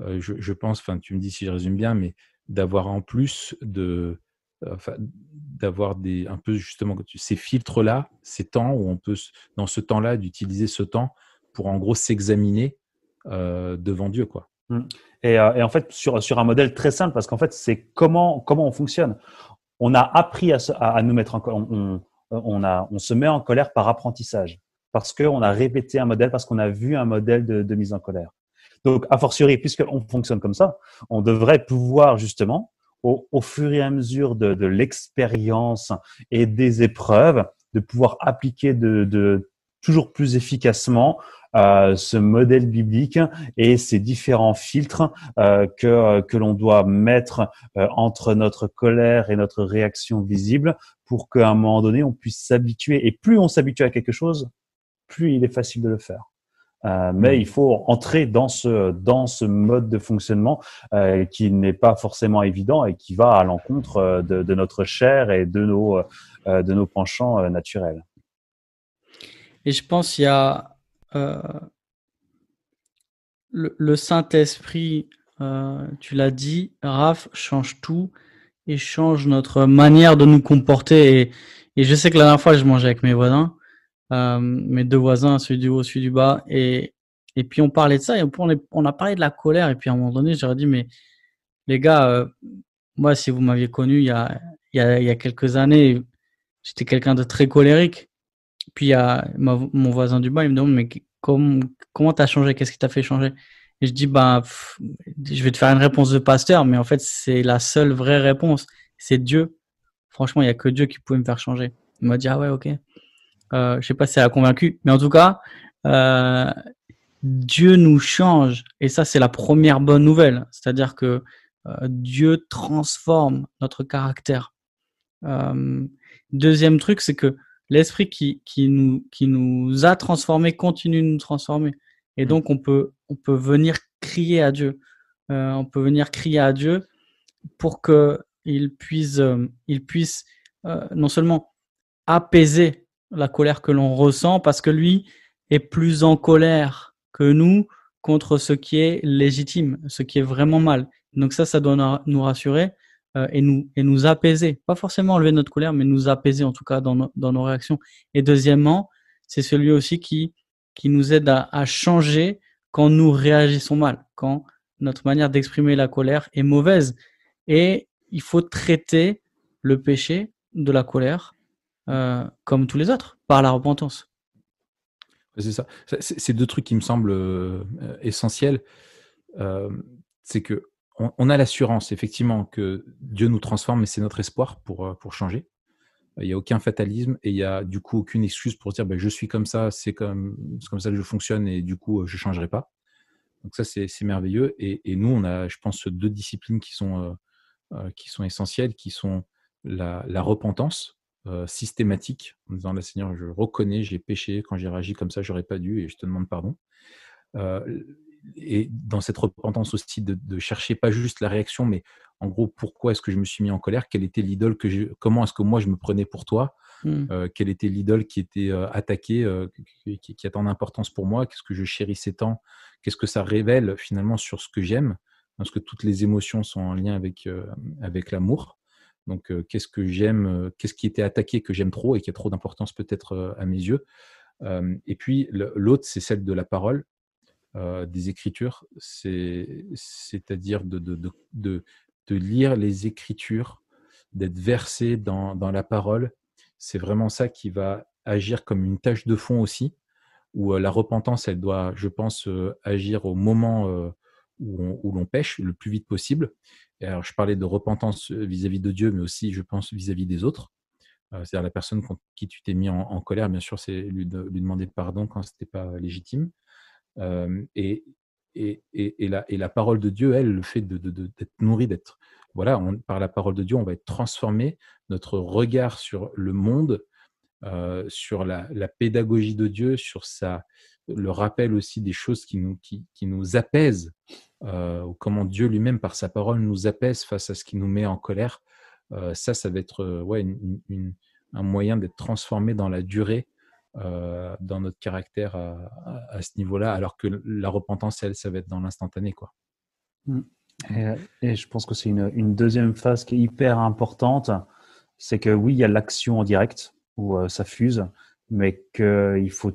euh, je, je pense, enfin tu me dis si je résume bien, mais d'avoir en plus de. Enfin, d'avoir des, un peu justement ces filtres-là, ces temps où on peut, dans ce temps-là, d'utiliser ce temps pour en gros s'examiner euh, devant Dieu, quoi. Et, euh, et en fait, sur, sur un modèle très simple, parce qu'en fait, c'est comment, comment on fonctionne. On a appris à, se, à, à nous mettre en colère, on, on, on, a, on se met en colère par apprentissage, parce qu'on a répété un modèle, parce qu'on a vu un modèle de, de mise en colère. Donc, a fortiori, puisqu'on fonctionne comme ça, on devrait pouvoir justement Au, au fur et à mesure de, de l'expérience et des épreuves, de pouvoir appliquer de, de toujours plus efficacement euh, ce modèle biblique et ces différents filtres euh, que, que l'on doit mettre euh, entre notre colère et notre réaction visible, pour qu'à un moment donné, on puisse s'habituer. Et plus on s'habitue à quelque chose, plus il est facile de le faire. Euh, mais il faut entrer dans ce dans ce mode de fonctionnement euh, qui n'est pas forcément évident et qui va à l'encontre de, de notre chair et de nos euh, de nos penchants euh, naturels. Et je pense qu'il y a euh, le, le Saint-Esprit, euh, tu l'as dit, Raph, change tout et change notre manière de nous comporter. Et, et je sais que la dernière fois, je mangeais avec mes voisins. Euh, mes deux voisins, celui du haut, celui du bas, et, et puis on parlait de ça, et on, est, on a parlé de la colère, et puis à un moment donné, j'aurais dit, mais les gars, euh, moi, si vous m'aviez connu il y a, il y a, il y a quelques années, j'étais quelqu'un de très colérique, puis il y a ma, mon voisin du bas, il me demande, mais com- comment t'as changé, qu'est-ce qui t'a fait changer? Et je dis, bah, pff, je vais te faire une réponse de pasteur, mais en fait, c'est la seule vraie réponse, c'est Dieu. Franchement, il n'y a que Dieu qui pouvait me faire changer. Il m'a dit, ah ouais, ok. Euh, je sais pas si ça a convaincu, mais en tout cas, euh, Dieu nous change, et ça c'est la première bonne nouvelle, c'est-à-dire que euh, Dieu transforme notre caractère. Euh, deuxième truc, c'est que l'esprit qui, qui, nous, qui nous a transformés continue de nous transformer, et donc on peut, on peut venir crier à Dieu, euh, on peut venir crier à Dieu pour qu'il puisse, euh, il puisse euh, non seulement apaiser la colère que l'on ressent, parce que lui est plus en colère que nous, contre ce qui est légitime, ce qui est vraiment mal. Donc ça, ça doit nous rassurer euh, et, nous, et nous apaiser. Pas forcément enlever notre colère, mais nous apaiser en tout cas dans, no, dans nos réactions. Et deuxièmement, c'est celui aussi qui, qui nous aide à, à changer quand nous réagissons mal, quand notre manière d'exprimer la colère est mauvaise. Et il faut traiter le péché de la colère euh, comme tous les autres, par la repentance. C'est ça. C'est deux trucs qui me semblent euh, essentiels. Euh, c'est que on, on a l'assurance, effectivement, que Dieu nous transforme, mais c'est notre espoir pour, pour changer. Il n'y a aucun fatalisme et il n'y a du coup aucune excuse pour dire ben, « je suis comme ça, c'est comme, c'est comme ça que je fonctionne et du coup, je ne changerai pas ». Donc ça, c'est, c'est merveilleux. Et, et nous, on a, je pense, deux disciplines qui sont, euh, qui sont essentielles, qui sont la, la repentance, Euh, systématique, en disant là, Seigneur, je reconnais, j'ai péché, quand j'ai réagi comme ça, j'aurais pas dû et je te demande pardon. Euh, et dans cette repentance aussi de, de chercher pas juste la réaction, mais en gros, pourquoi est-ce que je me suis mis en colère? Quelle était l'idole que j'ai, comment est-ce que moi je me prenais pour toi? Mm. euh, Quelle était l'idole qui était euh, attaquée, euh, qui, qui, qui a tant d'importance pour moi? Qu'est-ce que je chérissais tant? Qu'est-ce que ça révèle finalement sur ce que j'aime? Parce que toutes les émotions sont en lien avec, euh, avec l'amour. Donc, euh, qu'est-ce que j'aime, euh, qu'est-ce qui était attaqué que j'aime trop et qui a trop d'importance peut-être euh, à mes yeux. Euh, et puis, le, l'autre, c'est celle de la parole, euh, des Écritures, c'est, c'est-à-dire de, de, de, de, de lire les Écritures, d'être versé dans, dans la parole. C'est vraiment ça qui va agir comme une tâche de fond aussi, où euh, la repentance, elle doit, je pense, euh, agir au moment euh, où, on, où l'on pêche le plus vite possible. Alors, je parlais de repentance vis-à-vis de Dieu, mais aussi, je pense, vis-à-vis des autres. Euh, c'est-à-dire la personne contre qui tu t'es mis en, en colère, bien sûr, c'est lui, de, lui demander pardon quand ce n'était pas légitime. Euh, et, et, et, et, la, et la parole de Dieu, elle, le fait de, de, de, d'être nourri, d'être... Voilà, on, par la parole de Dieu, on va être transformé. Notre regard sur le monde, euh, sur la, la pédagogie de Dieu, sur sa... le rappel aussi des choses qui nous, qui, qui nous apaisent, euh, comment Dieu lui-même, par sa parole, nous apaise face à ce qui nous met en colère. Euh, ça, ça va être euh, ouais, une, une, un moyen d'être transformé dans la durée, euh, dans notre caractère à, à, à ce niveau-là, alors que la repentance, elle, ça va être dans l'instantané, quoi. Et, et je pense que c'est une, une deuxième phase qui est hyper importante, c'est que oui, il y a l'action en direct, où euh, ça fuse, mais qu'il faut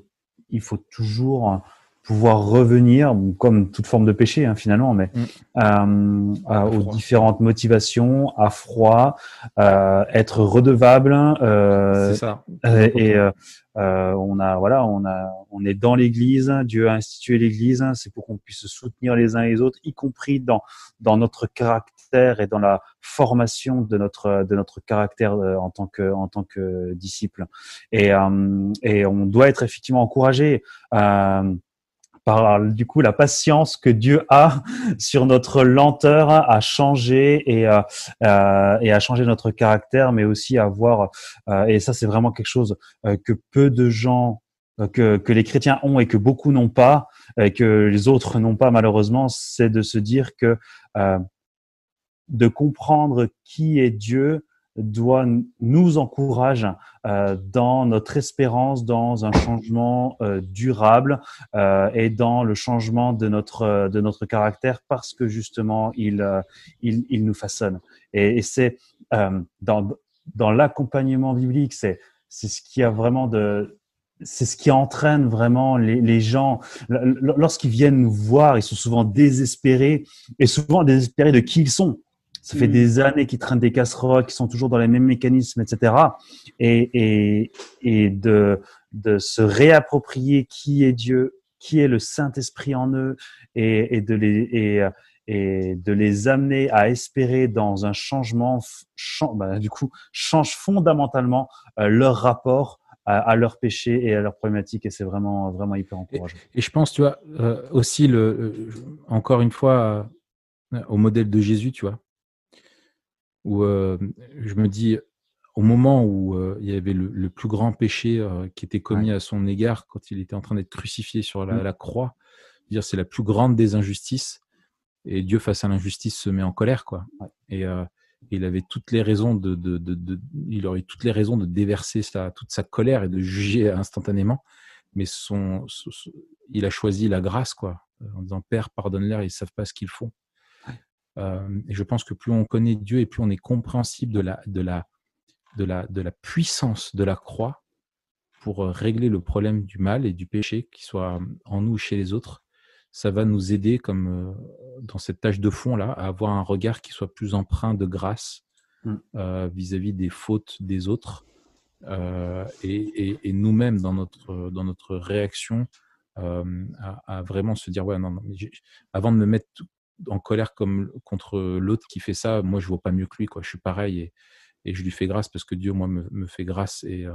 il faut toujours pouvoir revenir, comme toute forme de péché hein, finalement, mais mmh. euh, euh, aux différentes motivations, à froid, euh, être redevable. Euh, C'est ça. Euh, et euh, euh, on a voilà, on a, on est dans l'Église. Dieu a institué l'Église. C'est pour qu'on puisse se soutenir les uns les autres, y compris dans dans notre caractère et dans la formation de notre de notre caractère en tant que en tant que disciple. Et euh, et on doit être effectivement encouragé. Euh, par du coup la patience que Dieu a sur notre lenteur à changer et, euh, euh, et à changer notre caractère, mais aussi à avoir, euh, et ça c'est vraiment quelque chose euh, que peu de gens, euh, que, que les chrétiens ont et que beaucoup n'ont pas, et que les autres n'ont pas malheureusement, c'est de se dire que euh, de comprendre qui est Dieu doit nous encourage euh, dans notre espérance, dans un changement euh, durable euh, et dans le changement de notre de notre caractère, parce que justement il euh, il, il nous façonne. Et, et c'est euh, dans dans l'accompagnement biblique, c'est c'est ce qui a vraiment de c'est ce qui entraîne vraiment les, les gens. Lorsqu'ils viennent nous voir, ils sont souvent désespérés et souvent désespérés de qui ils sont. Ça fait des années qu'ils traînent des casseroles, qu'ils sont toujours dans les mêmes mécanismes, et cetera. Et, et, et de, de se réapproprier qui est Dieu, qui est le Saint-Esprit en eux, et, et, de les, et, et de les amener à espérer dans un changement, ch- bah, du coup, change fondamentalement euh, leur rapport à, à leurs péchés et à leurs problématiques, et c'est vraiment, vraiment hyper encourageant. Et, et je pense, tu vois, euh, aussi, le, euh, encore une fois, euh, au modèle de Jésus, tu vois, où euh, je me dis, au moment où euh, il y avait le, le plus grand péché euh, qui était commis ouais. à son égard, quand il était en train d'être crucifié sur la, mmh. la croix, je veux dire, c'est la plus grande des injustices, et Dieu, face à l'injustice, se met en colère, quoi. Ouais. Et euh, il avait toutes les raisons de, de, de, de, il aurait eu toutes les raisons de déverser sa, toute sa colère et de juger instantanément, mais son, son, son, il a choisi la grâce, quoi, en disant Père, pardonne-leur, ils ne savent pas ce qu'ils font. Ouais. Euh, et je pense que plus on connaît Dieu et plus on est compréhensible de la, de la, de la, de la puissance de la croix pour régler le problème du mal et du péché, qu'il soit en nous ou chez les autres, ça va nous aider, comme euh, dans cette tâche de fond là, à avoir un regard qui soit plus empreint de grâce mm. euh, vis-à-vis des fautes des autres, euh, et, et, et nous-mêmes dans notre dans notre réaction, euh, à, à vraiment se dire ouais non, non mais avant de me mettre en colère comme contre l'autre qui fait ça, moi je vaux pas mieux que lui, quoi, je suis pareil, et, et je lui fais grâce parce que Dieu moi me, me fait grâce, et, euh,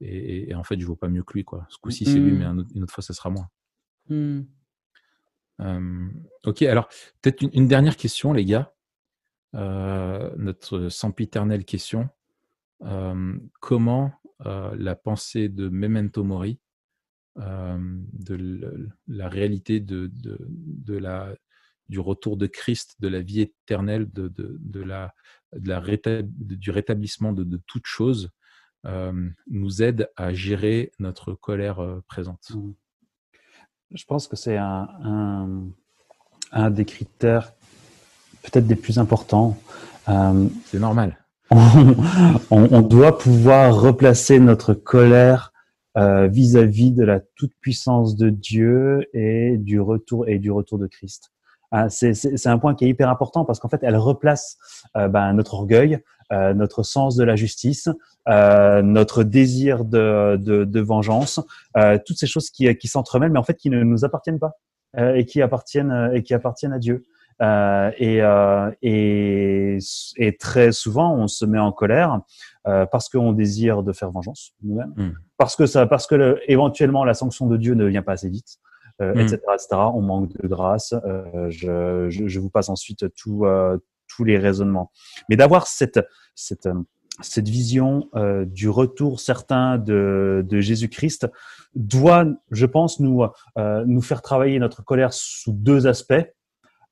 et et en fait je vaux pas mieux que lui, quoi, ce coup-ci mm. c'est lui, mais un autre, une autre fois ça sera moi. mm. Euh, ok, alors peut-être une, une dernière question, les gars, euh, notre sempiternelle question, euh, comment euh, la pensée de Memento Mori, euh, de le, la réalité de, de, de la, du retour de Christ, de la vie éternelle, de, de, de la, de la rétab, du rétablissement de, de toute chose, euh, nous aide à gérer notre colère euh, présente? mmh. Je pense que c'est un, un, un des critères peut-être des plus importants. Euh, c'est normal. On, on, on doit pouvoir replacer notre colère euh, vis-à-vis de la toute-puissance de Dieu et du retour et du retour de Christ. Ah, c'est, c'est, c'est un point qui est hyper important parce qu'en fait, elle replace euh, ben, notre orgueil, euh, notre sens de la justice, euh, notre désir de, de, de vengeance, euh, toutes ces choses qui, qui s'entremêlent, mais en fait qui ne nous appartiennent pas euh, et qui appartiennent et qui appartiennent à Dieu. Euh, et, euh, et, et très souvent, on se met en colère euh, parce qu'on désire de faire vengeance nous-mêmes, mmh. parce que ça, parce que le, éventuellement la sanction de Dieu ne vient pas assez vite. Euh, mmh. et cetera, et cetera. On manque de grâce. Euh, je, je, je vous passe ensuite tout, euh, tous les raisonnements. Mais d'avoir cette, cette, cette vision euh, du retour certain de, de Jésus-Christ doit, je pense, nous, euh, nous faire travailler notre colère sous deux aspects.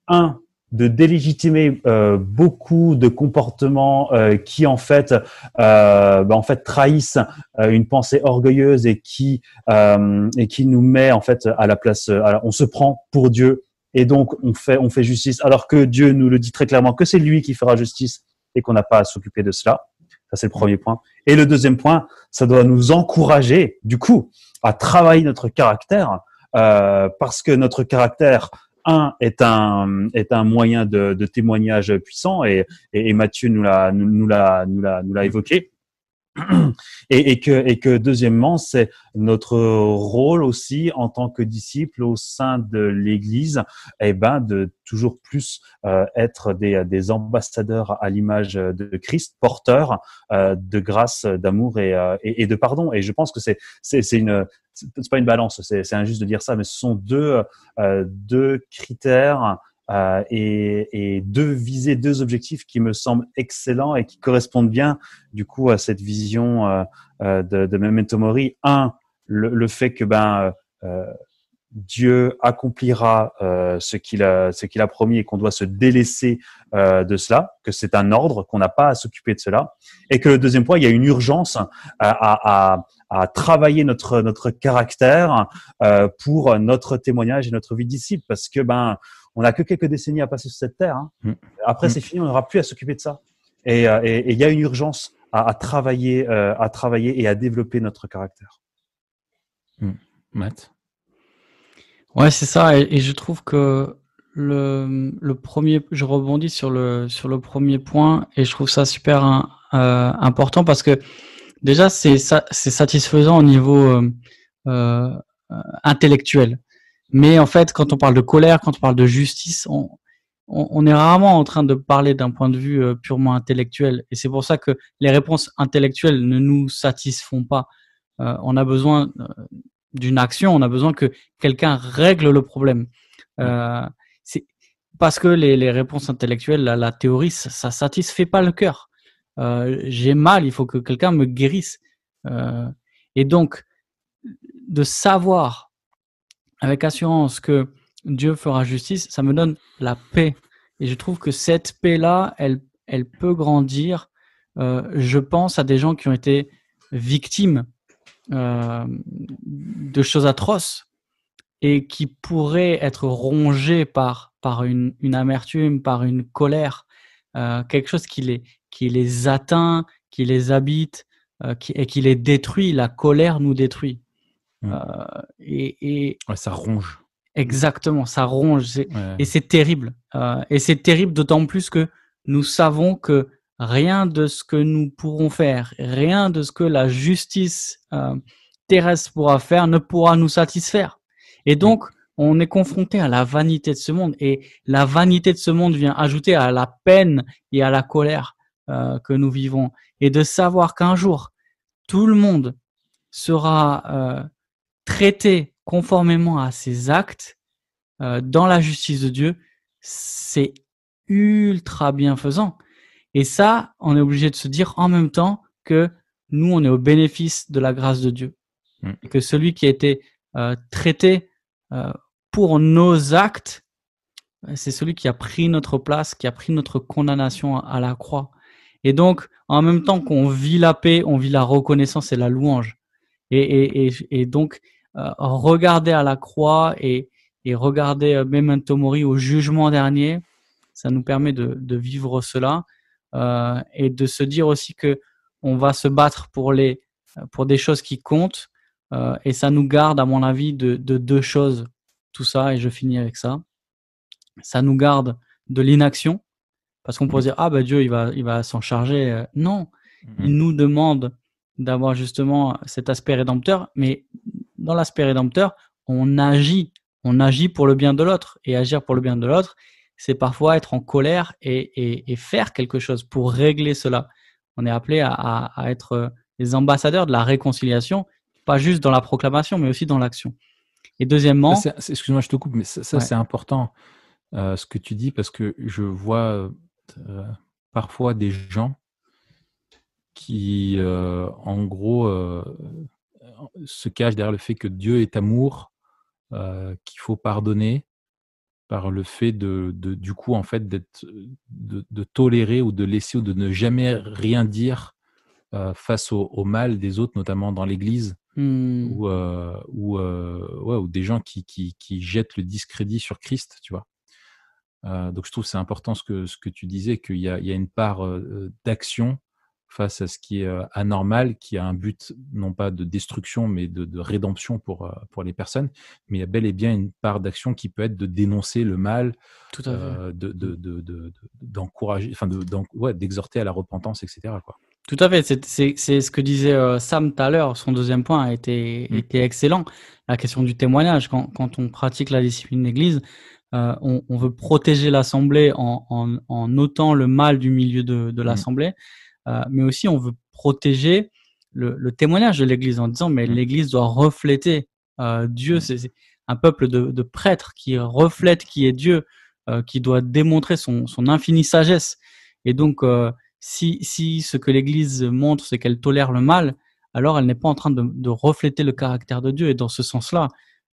Un, de délégitimer euh, beaucoup de comportements euh, qui en fait, euh, bah, en fait trahissent euh, une pensée orgueilleuse et qui euh, et qui nous met en fait à la place. Alors, on se prend pour Dieu et donc on fait on fait justice alors que Dieu nous le dit très clairement que c'est lui qui fera justice et qu'on n'a pas à s'occuper de cela. Ça c'est le premier point. Et le deuxième point, ça doit nous encourager du coup à travailler notre caractère euh, parce que notre caractère Un est un est un moyen de, de témoignage puissant et, et, et Mathieu nous l'a nous, nous l'a nous l'a nous l'a évoqué et, et que et que deuxièmement c'est notre rôle aussi en tant que disciples au sein de l'Église, et eh ben de toujours plus euh, être des des ambassadeurs à l'image de Christ, porteurs euh, de grâce, d'amour et, euh, et et de pardon. Et je pense que c'est c'est c'est une c'est pas une balance, c'est, c'est injuste de dire ça, mais ce sont deux, euh, deux critères euh, et, et deux visées, deux objectifs qui me semblent excellents et qui correspondent bien du coup à cette vision euh, de, de Memento Mori. Un, le, le fait que ben euh, Dieu accomplira euh, ce qu'il a, ce qu'il a promis et qu'on doit se délaisser euh, de cela, que c'est un ordre, qu'on n'a pas à s'occuper de cela, et que le deuxième point, il y a une urgence à, à, à à travailler notre notre caractère euh, pour notre témoignage et notre vie de disciple, parce que ben on n'a que quelques décennies à passer sur cette terre. Hein. Mmh. Après mmh. c'est fini, on n'aura plus à s'occuper de ça. Et il euh, et, et y a une urgence à, à travailler, euh, à travailler et à développer notre caractère. Mmh. Matt. Ouais, c'est ça. Et, et je trouve que le le premier, je rebondis sur le sur le premier point et je trouve ça super un, euh, important parce que déjà, c'est, c'est satisfaisant au niveau euh, euh, intellectuel. Mais en fait, quand on parle de colère, quand on parle de justice, on, on, on est rarement en train de parler d'un point de vue euh, purement intellectuel. Et c'est pour ça que les réponses intellectuelles ne nous satisfont pas. euh, on a besoin d'une action, on a besoin que quelqu'un règle le problème. Euh, c'est parce que les, les réponses intellectuelles, la, la théorie, ça ne satisfait pas le cœur. Euh, j'ai mal, il faut que quelqu'un me guérisse. Euh, et donc, de savoir avec assurance que Dieu fera justice, ça me donne la paix. Et je trouve que cette paix-là, elle, elle peut grandir. Euh, je pense à des gens qui ont été victimes euh, de choses atroces et qui pourraient être rongés par, par une, une amertume, par une colère, euh, quelque chose qui les, qui les atteint, qui les habite euh, qui, et qui les détruit. La colère nous détruit. Mmh. Euh, et, et... Ouais, ça ronge. Exactement, ça ronge c'est... Ouais. Et c'est terrible. Euh, et c'est terrible d'autant plus que nous savons que rien de ce que nous pourrons faire, rien de ce que la justice euh, terrestre pourra faire ne pourra nous satisfaire. Et donc, on est confronté à la vanité de ce monde et la vanité de ce monde vient ajouter à la peine et à la colère euh, que nous vivons. Et de savoir qu'un jour, tout le monde sera euh, traité conformément à ses actes, euh, dans la justice de Dieu, c'est ultra bienfaisant. Et ça, on est obligé de se dire en même temps que nous, on est au bénéfice de la grâce de Dieu. Mmh. Et que celui qui a été euh, traité euh, pour nos actes, c'est celui qui a pris notre place, qui a pris notre condamnation à, à la croix. Et donc, en même temps qu'on vit la paix, on vit la reconnaissance et la louange. Et, et, et, et donc, Euh, regarder à la croix et, et regarder euh, Memento Mori au jugement dernier, ça nous permet de, de vivre cela euh, et de se dire aussi que on va se battre pour les pour des choses qui comptent euh, et ça nous garde à mon avis de, de deux choses, tout ça, et je finis avec ça. Ça nous garde de l'inaction parce qu'on pourrait dire ah ben Dieu il va il va s'en charger. Euh, non, mm-hmm. Il nous demande d'avoir justement cet aspect rédempteur, mais dans l'aspect rédempteur, on agit, on agit pour le bien de l'autre. Et agir pour le bien de l'autre, c'est parfois être en colère et, et, et faire quelque chose pour régler cela. On est appelé à, à, à être les ambassadeurs de la réconciliation, pas juste dans la proclamation, mais aussi dans l'action. Et deuxièmement… Ça, c'est, excuse-moi, je te coupe, mais ça, ça ouais. C'est important euh, ce que tu dis, parce que je vois euh, parfois des gens qui, euh, en gros… Euh, se cache derrière le fait que Dieu est amour, euh, qu'il faut pardonner par le fait de, de du coup en fait d'être de, de tolérer ou de laisser ou de ne jamais rien dire euh, face au, au mal des autres, notamment dans l'Église, mm. ou euh, ou euh, ouais, ou des gens qui qui qui jettent le discrédit sur Christ, tu vois. Euh, donc je trouve que c'est important ce que ce que tu disais, qu'il y a il y a une part euh, d'action face à ce qui est anormal, qui a un but non pas de destruction, mais de, de rédemption pour, pour les personnes. Mais il y a bel et bien une part d'action qui peut être de dénoncer le mal, tout à euh, de, de, de, de, d'encourager, enfin de, d'en, ouais, d'exhorter à la repentance, et cetera, quoi. Tout à fait. C'est, c'est, c'est ce que disait Sam tout à l'heure. Son deuxième point a été, mmh. était excellent. La question du témoignage. Quand, quand on pratique la discipline d'Église, euh, on, on veut protéger l'assemblée en, en, en notant le mal du milieu de, de l'assemblée. Mmh. Euh, mais aussi on veut protéger le, le témoignage de l'Église en disant mais l'Église doit refléter euh, Dieu, c'est, c'est un peuple de, de prêtres qui reflète qui est Dieu, euh, qui doit démontrer son, son infinie sagesse. Et donc euh, si, si ce que l'Église montre c'est qu'elle tolère le mal, alors elle n'est pas en train de, de refléter le caractère de Dieu. Et dans ce sens-là,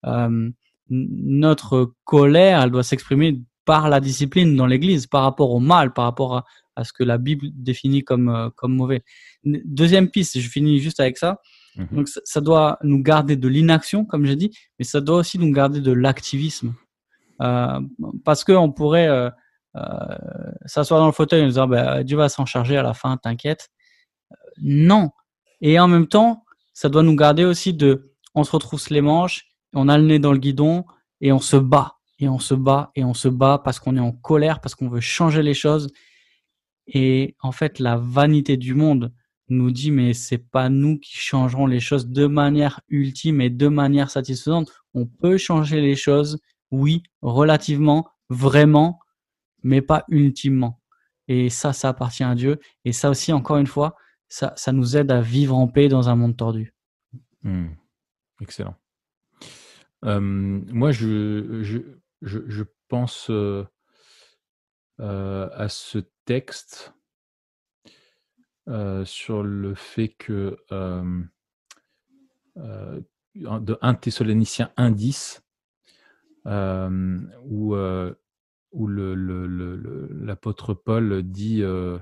euh, notre colère elle doit s'exprimer par la discipline dans l'Église, par rapport au mal, par rapport à à ce que la Bible définit comme, euh, comme mauvais. Deuxième piste, je finis juste avec ça. Mmh. Donc, ça, ça doit nous garder de l'inaction, comme j'ai dit, mais ça doit aussi nous garder de l'activisme. Euh, parce qu'on pourrait euh, euh, s'asseoir dans le fauteuil et nous dire bah, « Dieu va s'en charger à la fin, t'inquiète. Euh, » Non. Et en même temps, ça doit nous garder aussi de « on se retrousse les manches, on a le nez dans le guidon et on se bat. Et on se bat, et on se bat parce qu'on est en colère, parce qu'on veut changer les choses. » Et en fait, la vanité du monde nous dit, mais c'est pas nous qui changerons les choses de manière ultime et de manière satisfaisante. On peut changer les choses, oui, relativement, vraiment, mais pas ultimement. Et ça, ça appartient à Dieu. Et ça aussi, encore une fois, ça, ça nous aide à vivre en paix dans un monde tordu. Mmh. Excellent. Euh, moi, je, je, je, je pense euh, euh, à ce texte euh, sur le fait que euh, euh, de premier Thessaloniciens un dix, euh, où, euh, où le, le, le, le, l'apôtre Paul dit, euh,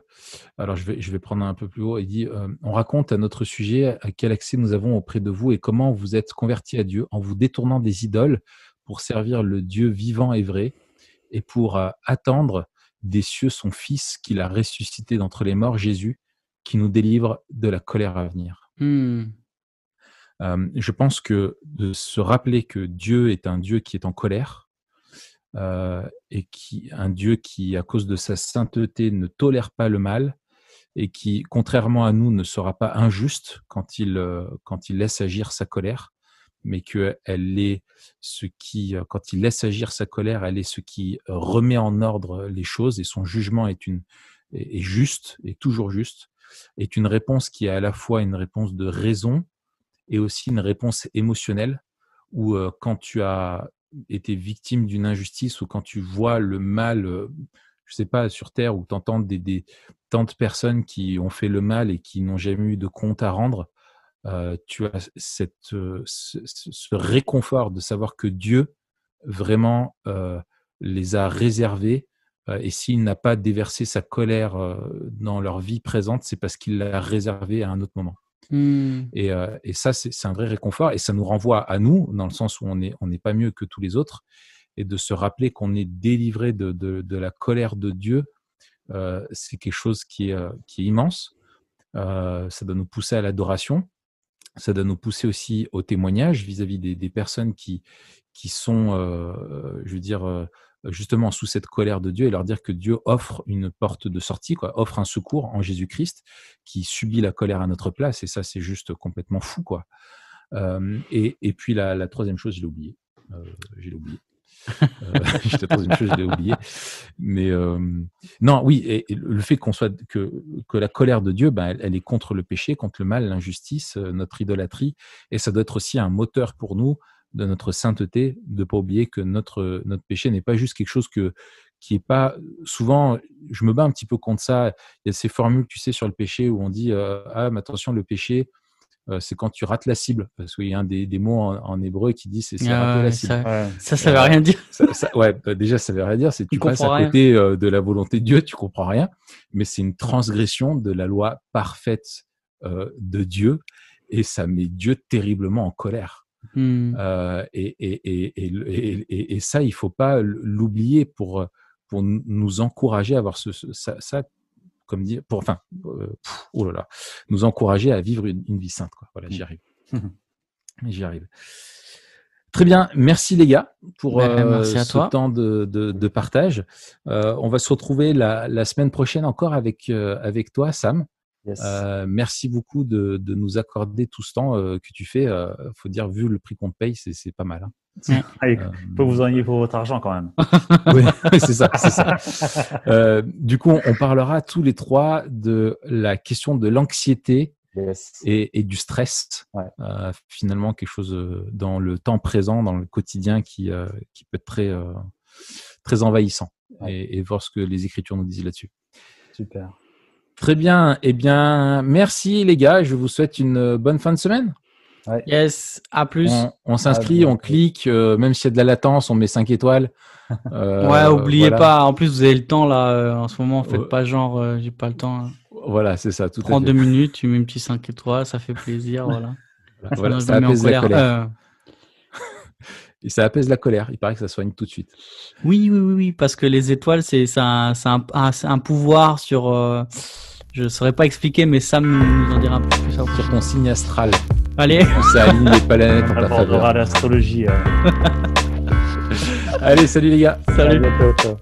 alors je vais, je vais prendre un peu plus haut, il dit, euh, on raconte à notre sujet à quel accès nous avons auprès de vous et comment vous êtes convertis à Dieu en vous détournant des idoles pour servir le Dieu vivant et vrai et pour euh, attendre des cieux son Fils qu'il a ressuscité d'entre les morts, Jésus, qui nous délivre de la colère à venir. Mmh. Euh, je pense que de se rappeler que Dieu est un Dieu qui est en colère euh, et qui, un Dieu qui, à cause de sa sainteté, ne tolère pas le mal et qui, contrairement à nous, ne sera pas injuste quand il, euh, quand il laisse agir sa colère, mais qu'elle est ce qui, euh, quand il laisse agir sa colère, elle est ce qui remet en ordre les choses et son jugement est, une, est, est juste, est toujours juste, est une réponse qui est à la fois une réponse de raison et aussi une réponse émotionnelle où euh, quand tu as été victime d'une injustice ou quand tu vois le mal, euh, je sais pas, sur Terre, ou t'entends des, des tant de personnes qui ont fait le mal et qui n'ont jamais eu de compte à rendre, euh, tu as cette, euh, ce, ce réconfort de savoir que Dieu vraiment euh, les a réservés euh, et s'il n'a pas déversé sa colère euh, dans leur vie présente, c'est parce qu'il l'a réservée à un autre moment. Mmh. Et, euh, et ça c'est, c'est un vrai réconfort et ça nous renvoie à nous dans le sens où on n'est on est pas mieux que tous les autres et de se rappeler qu'on est délivré de, de, de la colère de Dieu, euh, c'est quelque chose qui est, qui est immense, euh, ça doit nous pousser à l'adoration, ça doit nous pousser aussi au témoignage vis-à-vis des, des personnes qui, qui sont euh, je veux dire euh, justement sous cette colère de Dieu et leur dire que Dieu offre une porte de sortie, quoi, offre un secours en Jésus-Christ qui subit la colère à notre place et ça c'est juste complètement fou, quoi. Euh, et, et puis la, la troisième chose, je l'ai oubliée. Euh, je l'ai oubliée. Euh, la troisième chose, je l'ai oubliée. Mais euh, non, oui, et, et le fait qu'on soit que, que la colère de Dieu, ben, elle, elle est contre le péché, contre le mal, l'injustice, notre idolâtrie et ça doit être aussi un moteur pour nous de notre sainteté, de ne pas oublier que notre, notre péché n'est pas juste quelque chose que, qui n'est pas... Souvent, je me bats un petit peu contre ça. Il y a ces formules, tu sais, sur le péché où on dit euh, « Ah, mais attention, le péché, euh, c'est quand tu rates la cible. » Parce qu'il y a un des, des mots en, en hébreu qui dit « c'est, c'est ah, rater la cible. » Ouais. Ça, ça ne veut rien dire. ça, ça, ouais, bah, déjà, ça ne veut rien dire. C'est, tu tu passes à rien. Côté euh, de la volonté de Dieu, tu ne comprends rien. Mais c'est une transgression de la loi parfaite euh, de Dieu et ça met Dieu terriblement en colère. Hum. Euh, et, et, et, et, et, et ça, il ne faut pas l'oublier pour, pour nous encourager à avoir ce, ce, ça, ça, comme dire, pour, enfin, euh, pff, oh là là, nous encourager à vivre une, une vie sainte, quoi. Voilà, j'y arrive. j'y arrive. Très bien, merci les gars pour ben, euh, ce toi. temps de, de, de partage. Euh, on va se retrouver la, la semaine prochaine encore avec, euh, avec toi, Sam. Yes. Euh, merci beaucoup de, de nous accorder tout ce temps euh, que tu fais. Il euh, faut dire, vu le prix qu'on te paye, c'est, c'est pas mal. Il hein. euh, faut vous ennuyer pour votre argent quand même. Oui, c'est ça. C'est ça. Euh, du coup, on parlera tous les trois de la question de l'anxiété yes. et, et du stress. Ouais. Euh, finalement, quelque chose dans le temps présent, dans le quotidien qui, euh, qui peut être très, euh, très envahissant ouais. et, et voir ce que les Écritures nous disent là-dessus. Super. Très bien. Eh bien, merci les gars. Je vous souhaite une bonne fin de semaine. Ouais. Yes. À plus. On, on s'inscrit, on clique. Euh, même s'il y a de la latence, on met cinq étoiles. Euh, ouais, oubliez voilà. pas. En plus, vous avez le temps là. Euh, en ce moment, faites euh, pas genre, euh, j'ai pas le temps. Hein. Voilà, c'est ça. Tout Prends deux minutes, tu mets une petite cinq étoiles, ça fait plaisir. Voilà. voilà, voilà ça apaise la colère. Euh... Et ça apaise la colère. Il paraît que ça soigne tout de suite. Oui, oui, oui, oui parce que les étoiles, c'est, c'est, un, c'est, un, un, c'est un pouvoir sur. Euh... Je ne saurais pas expliquer, mais Sam nous en dira un peu plus. Sur prochain. Ton signe astral. Allez. On s'aligne les planètes en ta faveur. On abordera l'astrologie. Euh. Allez, salut les gars. Salut. À bientôt.